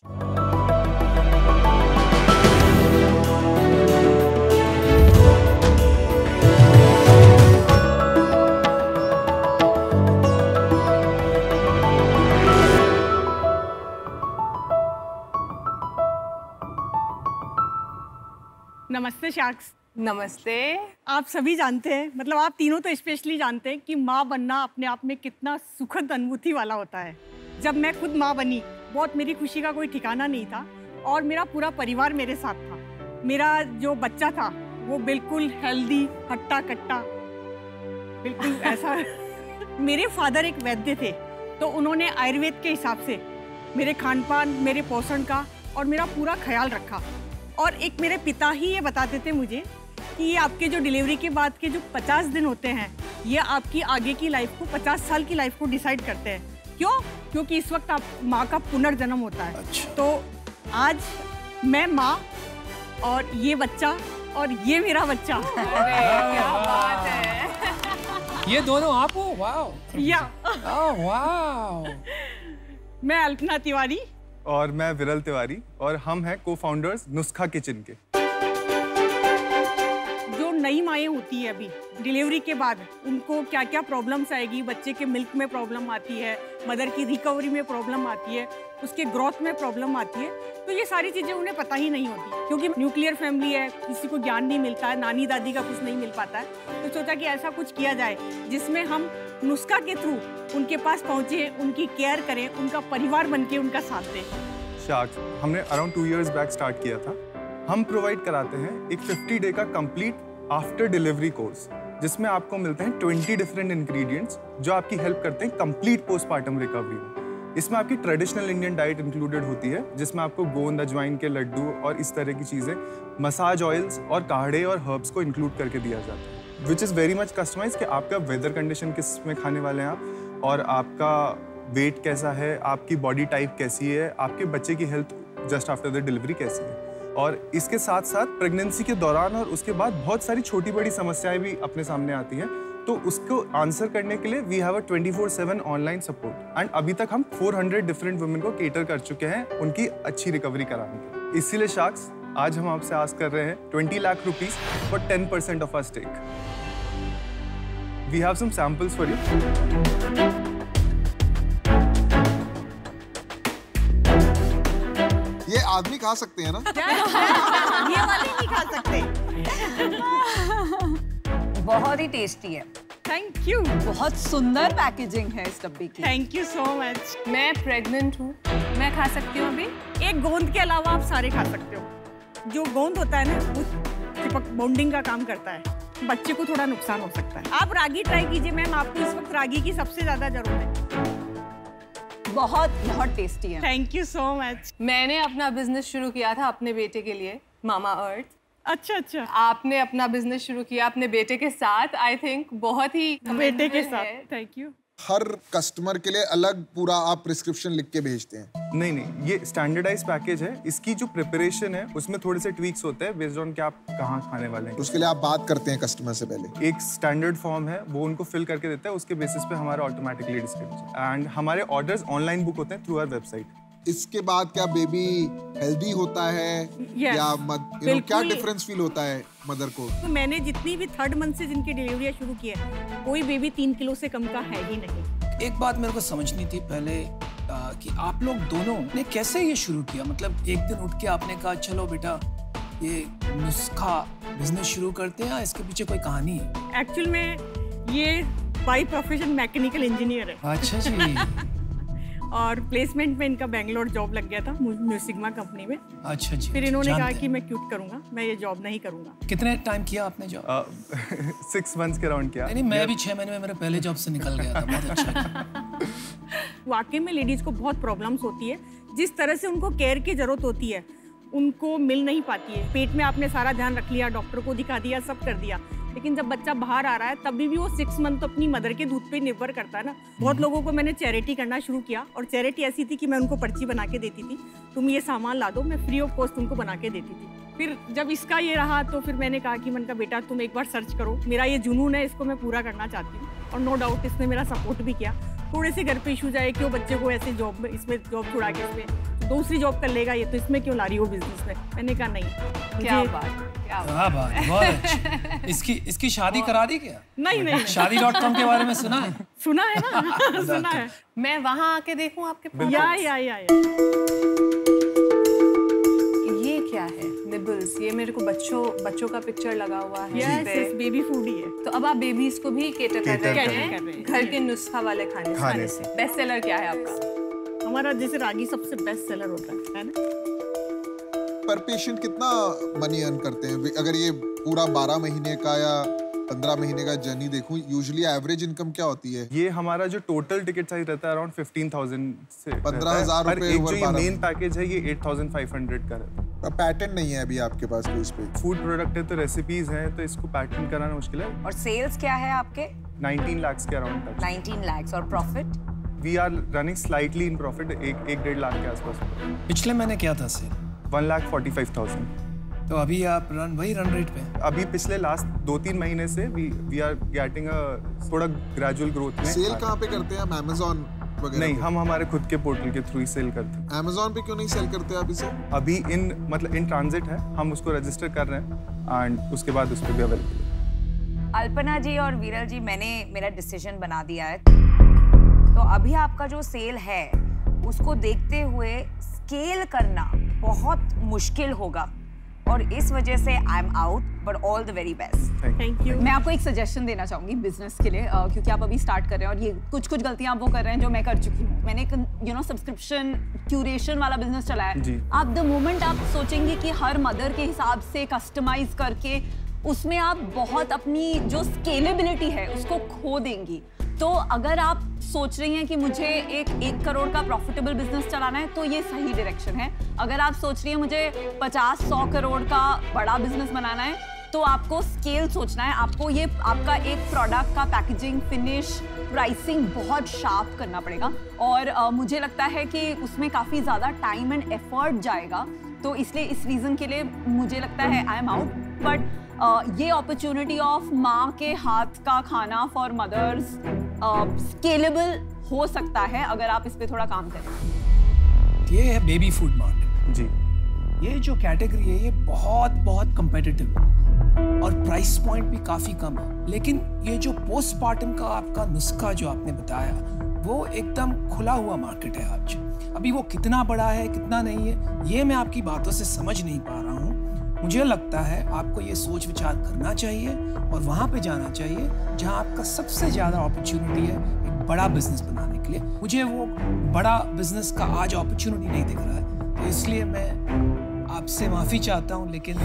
नमस्ते शार्क्स। नमस्ते। आप सभी जानते हैं, मतलब आप तीनों तो स्पेशली जानते हैं कि माँ बनना अपने आप में कितना सुखद अनुभूति वाला होता है। जब मैं खुद माँ बनी, बहुत मेरी खुशी का कोई ठिकाना नहीं था और मेरा पूरा परिवार मेरे साथ था। मेरा जो बच्चा था वो बिल्कुल हेल्दी, हट्टा कट्टा, बिल्कुल ऐसा। मेरे फादर एक वैद्य थे, तो उन्होंने आयुर्वेद के हिसाब से मेरे खान पान, मेरे पोषण का और मेरा पूरा ख्याल रखा। और एक मेरे पिता ही ये बताते थे मुझे कि ये आपके जो डिलीवरी के बाद के जो 50 दिन होते हैं, ये आपकी आगे की लाइफ को, 50 साल की लाइफ को डिसाइड करते हैं। क्यों? क्योंकि इस वक्त आप माँ का पुनर्जन्म होता है। अच्छा। तो आज मैं माँ और ये बच्चा और ये मेरा बच्चा। अरे क्या बात है। ये दोनों आप हो? वाओ। या ओह वाओ। मैं अल्पना तिवारी और मैं विरल तिवारी, और हम हैं को-फाउंडर्स नुस्खा किचन के। जो नई माएँ होती है अभी डिलीवरी के बाद, उनको क्या क्या प्रॉब्लम्स आएगी, बच्चे के मिल्क में प्रॉब्लम आती है, मदर की रिकवरी में प्रॉब्लम आती है, उसके ग्रोथ में प्रॉब्लम आती है, तो ये सारी चीज़ें उन्हें पता ही नहीं होती, क्योंकि न्यूक्लियर फैमिली है, किसी को ज्ञान नहीं मिलता है, नानी दादी का कुछ नहीं मिल पाता है। तो सोचा कि ऐसा कुछ किया जाए जिसमें हम नुस्खा के थ्रू उनके पास पहुँचे, उनकी केयर करें, उनका परिवार बनके उनका साथ दें। शार्क, हमने अराउंड 2 years बैक स्टार्ट किया था। हम प्रोवाइड कराते हैं एक 50 day का कंप्लीट आफ्टर डिलीवरी कोर्स, जिसमें आपको मिलते हैं 20 डिफरेंट इंग्रेडिएंट्स जो आपकी हेल्प करते हैं कंप्लीट पोस्टपार्टम रिकवरी में। इसमें आपकी ट्रेडिशनल इंडियन डाइट इंक्लूडेड होती है, जिसमें आपको गोंद, अजवाइन के लड्डू और इस तरह की चीज़ें, मसाज ऑयल्स और काढ़े और हर्ब्स को इंक्लूड करके दिया जाता है, which is very much customize कि आपका वेदर कंडीशन किस में खाने वाले हैं आप, और आपका वेट कैसा है, आपकी बॉडी टाइप कैसी है, आपके बच्चे की health just after the delivery कैसी है। और इसके साथ साथ प्रेगनेंसी के दौरान और उसके बाद बहुत सारी छोटी बड़ी समस्याएं भी अपने सामने आती हैं, तो उसको आंसर करने के लिए we have a 24/7 online support. And अभी तक हम 400 डिफरेंट वुमेन को कैटर कर चुके हैं उनकी अच्छी रिकवरी कराने के लिए। इसीलिए शार्क्स, आज हम आपसे आस्क कर रहे हैं 20 lakh rupees for 10% of our stake. We have some samples for you. ये आदमी खा सकते हैं ना? ये वाले नहीं खा सकते। बहुत ही टेस्टी है। Thank you. बहुत सुंदर पैकेजिंग है इस डब्बे की। Thank you so much. मैं प्रेग्नेंट हूँ, मैं खा सकती हूँ अभी। एक गोंद के अलावा आप सारे खा सकते हो। जो गोंद होता है ना, वो चिपक बॉन्डिंग का काम करता है, बच्चे को थोड़ा नुकसान हो सकता है। आप रागी ट्राई कीजिए मैम, आपको इस वक्त रागी की सबसे ज्यादा जरूरत है। बहुत बहुत टेस्टी है। Thank you so much. मैंने अपना बिजनेस शुरू किया था अपने बेटे के लिए, मामा अर्थ। अच्छा अच्छा। आपने अपना बिजनेस शुरू किया अपने बेटे के साथ। आई थिंक बहुत ही बेटे के साथ। Thank you. हर कस्टमर के लिए अलग पूरा आप प्रिस्क्रिप्शन लिख के भेजते हैं? नहीं नहीं, ये स्टैंडर्डाइज पैकेज है। इसकी जो प्रिपरेशन है उसमें थोड़े से ट्वीक्स होते हैं बेस्ड ऑन कि आप कहाँ खाने वाले हैं। उसके लिए आप बात करते हैं कस्टमर से पहले? एक स्टैंडर्ड फॉर्म है, वो उनको फिल करके देता है, उसके बेसिस पे हमारा ऑटोमेटिकली डिस्क्रिप्शन एंड हमारे ऑर्डर्स ऑनलाइन बुक होते हैं थ्रू आवर वेबसाइट। इसके बाद क्या बेबी हेल्दी होता है? yes. या क्या डिफरेंस फील होता है मदर को? तो मैंने जितनी भी 3rd month से जिनकी डिलीवरी शुरू की है, कोई बेबी 3 किलो से कम का है ही नहीं। एक बात मेरे को समझनी थी पहले कि आप लोग दोनों ने कैसे ये शुरू किया। मतलब एक दिन उठ के आपने कहा चलो बेटा ये नुस्खा बिजनेस शुरू करते हैं, इसके पीछे कोई कहानी है? एक्चुअल में ये बाई प्रोफेशन मैकेनिकल इंजीनियर है। अच्छा जी। और प्लेसमेंट में इनका बैंगलोर जॉब लग गया था म्यूसिग्मा कंपनी में। अच्छा जी। फिर इन्होंने कहा कि मैं क्यूट करूंगा, मैं ये जॉब नहीं करूंगा। कितने टाइम किया आपने जॉब? 6 months के अराउंड किया। नहीं, मैं भी 6 महीने में मेरे पहले जॉब से निकल गया था। बहुत अच्छा। वाकई में लेडीज को बहुत प्रॉब्लम्स होती है, जिस तरह से उनको केयर की जरूरत होती है उनको मिल नहीं पाती है। पेट में आपने सारा ध्यान रख लिया, डॉक्टर को दिखा दिया, सब कर दिया, लेकिन जब बच्चा बाहर आ रहा है तभी भी वो 6 मंथ तो अपनी मदर के दूध पे निर्भर करता है ना। बहुत लोगों को मैंने चैरिटी करना शुरू किया और चैरिटी ऐसी थी कि मैं उनको पर्ची बना के देती थी, तुम ये सामान ला दो, मैं फ्री ऑफ कॉस्ट उनको बना के देती थी। फिर जब इसका ये रहा तो फिर मैंने कहा कि मन का बेटा तुम एक बार सर्च करो, मेरा ये जुनून है, इसको मैं पूरा करना चाहती हूँ। और नो डाउट इसने मेरा सपोर्ट भी किया। थोड़े से घर पे इशू जाए कि वो बच्चे को ऐसे जॉब में, इसमें जॉब छुड़ा के इसमें दूसरी जॉब कर लेगा, ये तो इसमें क्यों ला रही हो बिजनेस में। मैंने कहा नहीं, क्या बात, क्या बात, बहुत अच्छा। इसकी शादी करा दी क्या? नहीं, शादी.com के बारे में सुना है ना? सुना है। मैं वहाँ आके देखूँ आपके ये क्या है निबल्स, ये मेरे को बच्चों का पिक्चर लगा हुआ है। यस, बेबी फूड ही है। तो अब आप बेबीज को भी केटर कर रहे हैं घर के नुस्खा वाले खाने से। बेस्ट सेलर क्या है आपका? हमारा जैसे रागी सबसे बेस्ट सेलर होता है ना। पर पेशेंट कितना मनी अर्न करते हैं अगर ये पूरा 12 महीने का या 15 महीने का जर्नी देखूं? यूजुअली एवरेज इनकम क्या होती है? ये हमारा जो टोटल टिकट साइज रहता है अराउंड 15,000 से 15,000 रुपए। जो ये मेन पैकेज है ये 8,500 का रहता है। पैटर्न नहीं है अभी आपके पास कोई इस पे? फूड प्रोडक्ट है तो रेसिपीज हैं, तो इसको पैटर्न कराना मुश्किल है। और सेल्स क्या है आपके? 19 लाख के अराउंड तक। 19 लाख और profit? We are running slightly in profit, 1-1.5 lakh के आसपास। पिछले महीने क्या था सेल? 1,45,000। तो अभी आप वही रन रेट पे? अभी पिछले लास्ट 2-3 महीने से वी आर गेटिंग थोड़ा ग्रेजुअल ग्रोथ में। सेल कहाँ पे करते हैं? अमेज़न? नहीं, हम हमारे खुद के पोर्टल के थ्रू ही सेल करते हैं। अमेज़न पे क्यों नहीं सेल करते आप इसे? अभी इन ट्रांजिट है, हम उसको रजिस्टर कर रहे हैं एंड उसके बाद उस पे भी अवेलेबल है। अल्पना जी और वीरल जी, मैंने मेरा डिसीजन बना दिया है। तो अभी आपका जो सेल है उसको देखते हुए स्केल करना बहुत मुश्किल होगा और इस वजह से I am out, but all the very best. Thank you. मैं आपको एक सजेशन देना चाहूँगी बिजनेस के लिए, क्योंकि आप अभी स्टार्ट कर रहे हैं और ये कुछ गलतियाँ आप वो कर रहे हैं जो मैं कर चुकी हूँ। मैंने एक सब्सक्रिप्शन क्यूरेशन वाला बिजनेस चलाया है। आप द मोमेंट आप सोचेंगे कि हर मदर के हिसाब से कस्टमाइज करके उसमें आप बहुत अपनी जो स्केलेबिलिटी है उसको खो देंगी। तो अगर आप सोच रही हैं कि मुझे एक करोड़ का प्रॉफिटेबल बिजनेस चलाना है तो ये सही डायरेक्शन है। अगर आप सोच रही हैं मुझे 50-100 करोड़ का बड़ा बिजनेस बनाना है तो आपको स्केल सोचना है। आपको ये आपका एक प्रोडक्ट का पैकेजिंग, फिनिश, प्राइसिंग बहुत शार्प करना पड़ेगा और मुझे लगता है कि उसमें काफ़ी ज़्यादा टाइम एंड एफर्ट जाएगा। तो इसलिए इस रीज़न के लिए मुझे लगता है आई एम आउट, बट ये अपॉर्चुनिटी ऑफ माँ के हाथ का खाना फॉर मदर्स स्केलेबल हो सकता है अगर आप इस पे थोड़ा काम करें। ये है बेबी फूड मार्केट जी। ये जो कैटेगरी है ये बहुत कॉम्पिटिटिव है और प्राइस पॉइंट भी काफ़ी कम है, लेकिन ये जो पोस्टपार्टम का आपका नुस्खा जो आपने बताया वो एकदम खुला हुआ मार्केट है आज। अभी वो कितना बड़ा है कितना नहीं है ये मैं आपकी बातों से समझ नहीं पा रहा हूँ। मुझे लगता है आपको ये सोच विचार करना चाहिए और वहाँ पे जाना चाहिए जहाँ आपका सबसे ज़्यादा अपॉर्चुनिटी है एक बड़ा बिजनेस बनाने के लिए। मुझे वो बड़ा बिजनेस का आज अपॉर्चुनिटी नहीं दिख रहा है, तो इसलिए मैं आपसे माफ़ी चाहता हूँ, लेकिन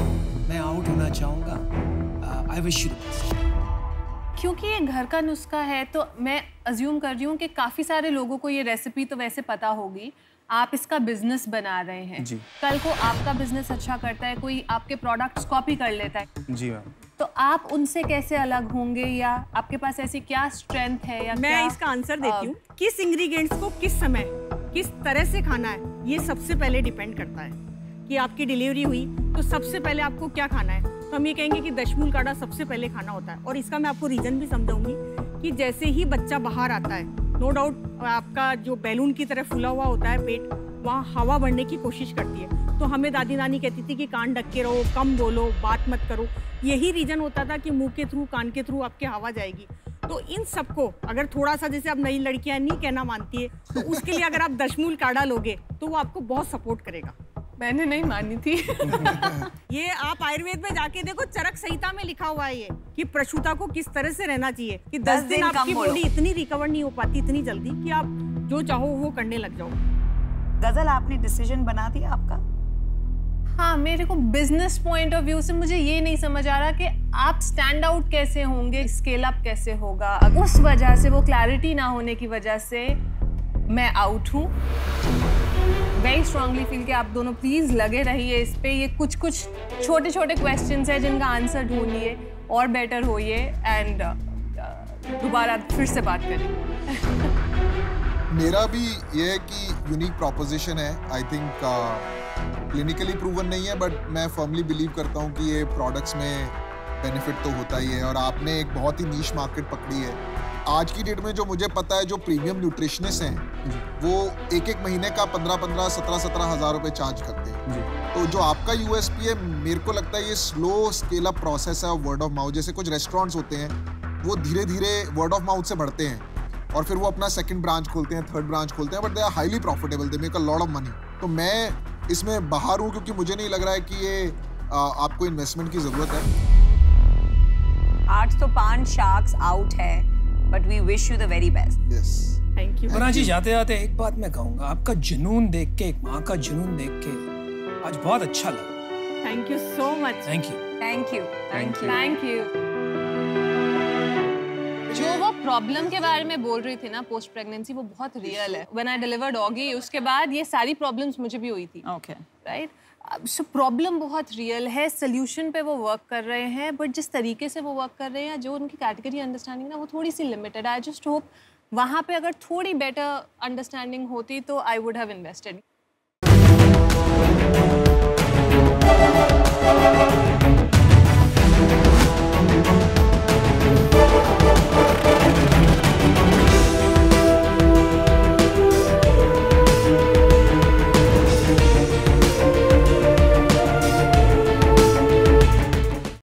मैं आउट होना चाहूँगा। I wish you the best. क्योंकि ये घर का नुस्खा है तो मैं अज्यूम कर रही हूँ कि काफ़ी सारे लोगों को ये रेसिपी तो वैसे पता होगी। आप इसका बिजनेस बना रहे हैं, कल को आपका बिजनेस अच्छा करता है, कोई आपके प्रोडक्ट्स कॉपी कर लेता है जी मैम, तो आप उनसे कैसे अलग होंगे या आपके पास ऐसी क्या स्ट्रेंथ है या मैं क्या? इसका आंसर देती हूँ। किस इंग्रेडिएंट्स को किस समय किस तरह से खाना है ये सबसे पहले डिपेंड करता है कि आपकी डिलीवरी हुई तो सबसे पहले आपको क्या खाना है। तो हम ये कहेंगे कि दशमूल काढ़ा सबसे पहले खाना होता है और इसका मैं आपको रीज़न भी समझाऊंगी कि जैसे ही बच्चा बाहर आता है नो डाउट आपका जो बैलून की तरह फूला हुआ होता है पेट, वहाँ हवा भरने की कोशिश करती है। तो हमें दादी नानी कहती थी कि कान ढक के रहो, कम बोलो, बात मत करो। यही रीज़न होता था कि मुंह के थ्रू, कान के थ्रू आपके हवा जाएगी। तो इन सबको अगर थोड़ा सा, जैसे अब नई लड़कियाँ नहीं कहना मानती है, तो उसके लिए अगर आप दशमूल काढ़ा लोगे तो वो आपको बहुत सपोर्ट करेगा। मैंने नहीं मानी थी। ये आप आयुर्वेद में जाके देखो, चरक संहिता में लिखा हुआ है ये कि प्रसूता को किस तरह से रहना चाहिए कि 10 दिन आपकी बॉडी इतनी रिकवर नहीं हो पाती इतनी जल्दी कि आप जो चाहो वो करने लग जाओ। गजल, आपने डिसीजन बना दिया आपका? हाँ, मेरे को बिजनेस पॉइंट ऑफ व्यू से मुझे ये नहीं समझ आ रहा कि आप स्टैंड आउट कैसे होंगे, स्केल अप कैसे होगा। उस वजह से, वो क्लैरिटी ना होने की वजह से मैं आउट हूँ। वेरी स्ट्रांगली फील कि आप दोनों प्लीज़ लगे रहिए इस पे। ये कुछ कुछ छोटे छोटे क्वेश्चंस हैं जिनका आंसर ढूंढिए और बेटर होइए एंड दोबारा फिर से बात करें। मेरा भी ये है कि यूनिक प्रोपोजिशन है। आई थिंक क्लिनिकली प्रूवन नहीं है बट मैं फर्मली बिलीव करता हूँ कि ये प्रोडक्ट्स में बेनिफिट तो होता ही है। और आपने एक बहुत ही नीश मार्केट पकड़ी है आज की डेट में। जो मुझे पता है जो प्रीमियम न्यूट्रिशनिस्ट हैं वो एक एक महीने का 15-15, 17-17 हज़ार रुपये चार्ज करते हैं। तो जो आपका USP है मेरे को लगता है ये स्लो स्केल अप प्रोसेस है। वर्ड ऑफ माउथ जैसे कुछ रेस्टोरेंट्स होते हैं वो धीरे धीरे वर्ड ऑफ माउथ से बढ़ते हैं और फिर वो अपना सेकेंड ब्रांच खोलते हैं, थर्ड ब्रांच खोलते हैं, but they are highly profitable, they make a lot of money. तो मैं इसमें बाहर हूँ क्योंकि मुझे नहीं लग रहा है कि ये आपको इन्वेस्टमेंट की ज़रूरत है। 805 शार्क्स आउट है but we wish you the very best. Yes thank you. बनाजी जाते जाते एक बात मैं कहूँगा, आपका जुनून देख के, एक माँ का जुनून देख के आज बहुत अच्छा लगा। Thank you so much. Thank you thank you thank you thank you. जो वो प्रॉब्लम के बारे में बोल रही थी ना पोस्ट प्रेगनेंसी, वो बहुत रियल है। व्हेन आई डिलीवर्ड ऑगी उसके बाद ये सारी प्रॉब्लम्स मुझे भी हुई थी। Okay right. सो प्रॉब्लम बहुत रियल है, सोल्यूशन पे वो वर्क कर रहे हैं बट जिस तरीके से वो वर्क कर रहे हैं, जो उनकी कैटेगरी अंडरस्टैंडिंग ना वो थोड़ी सी लिमिटेड। आई जस्ट होप वहाँ पे अगर थोड़ी बेटर अंडरस्टैंडिंग होती तो आई वुड हैव इन्वेस्टेड।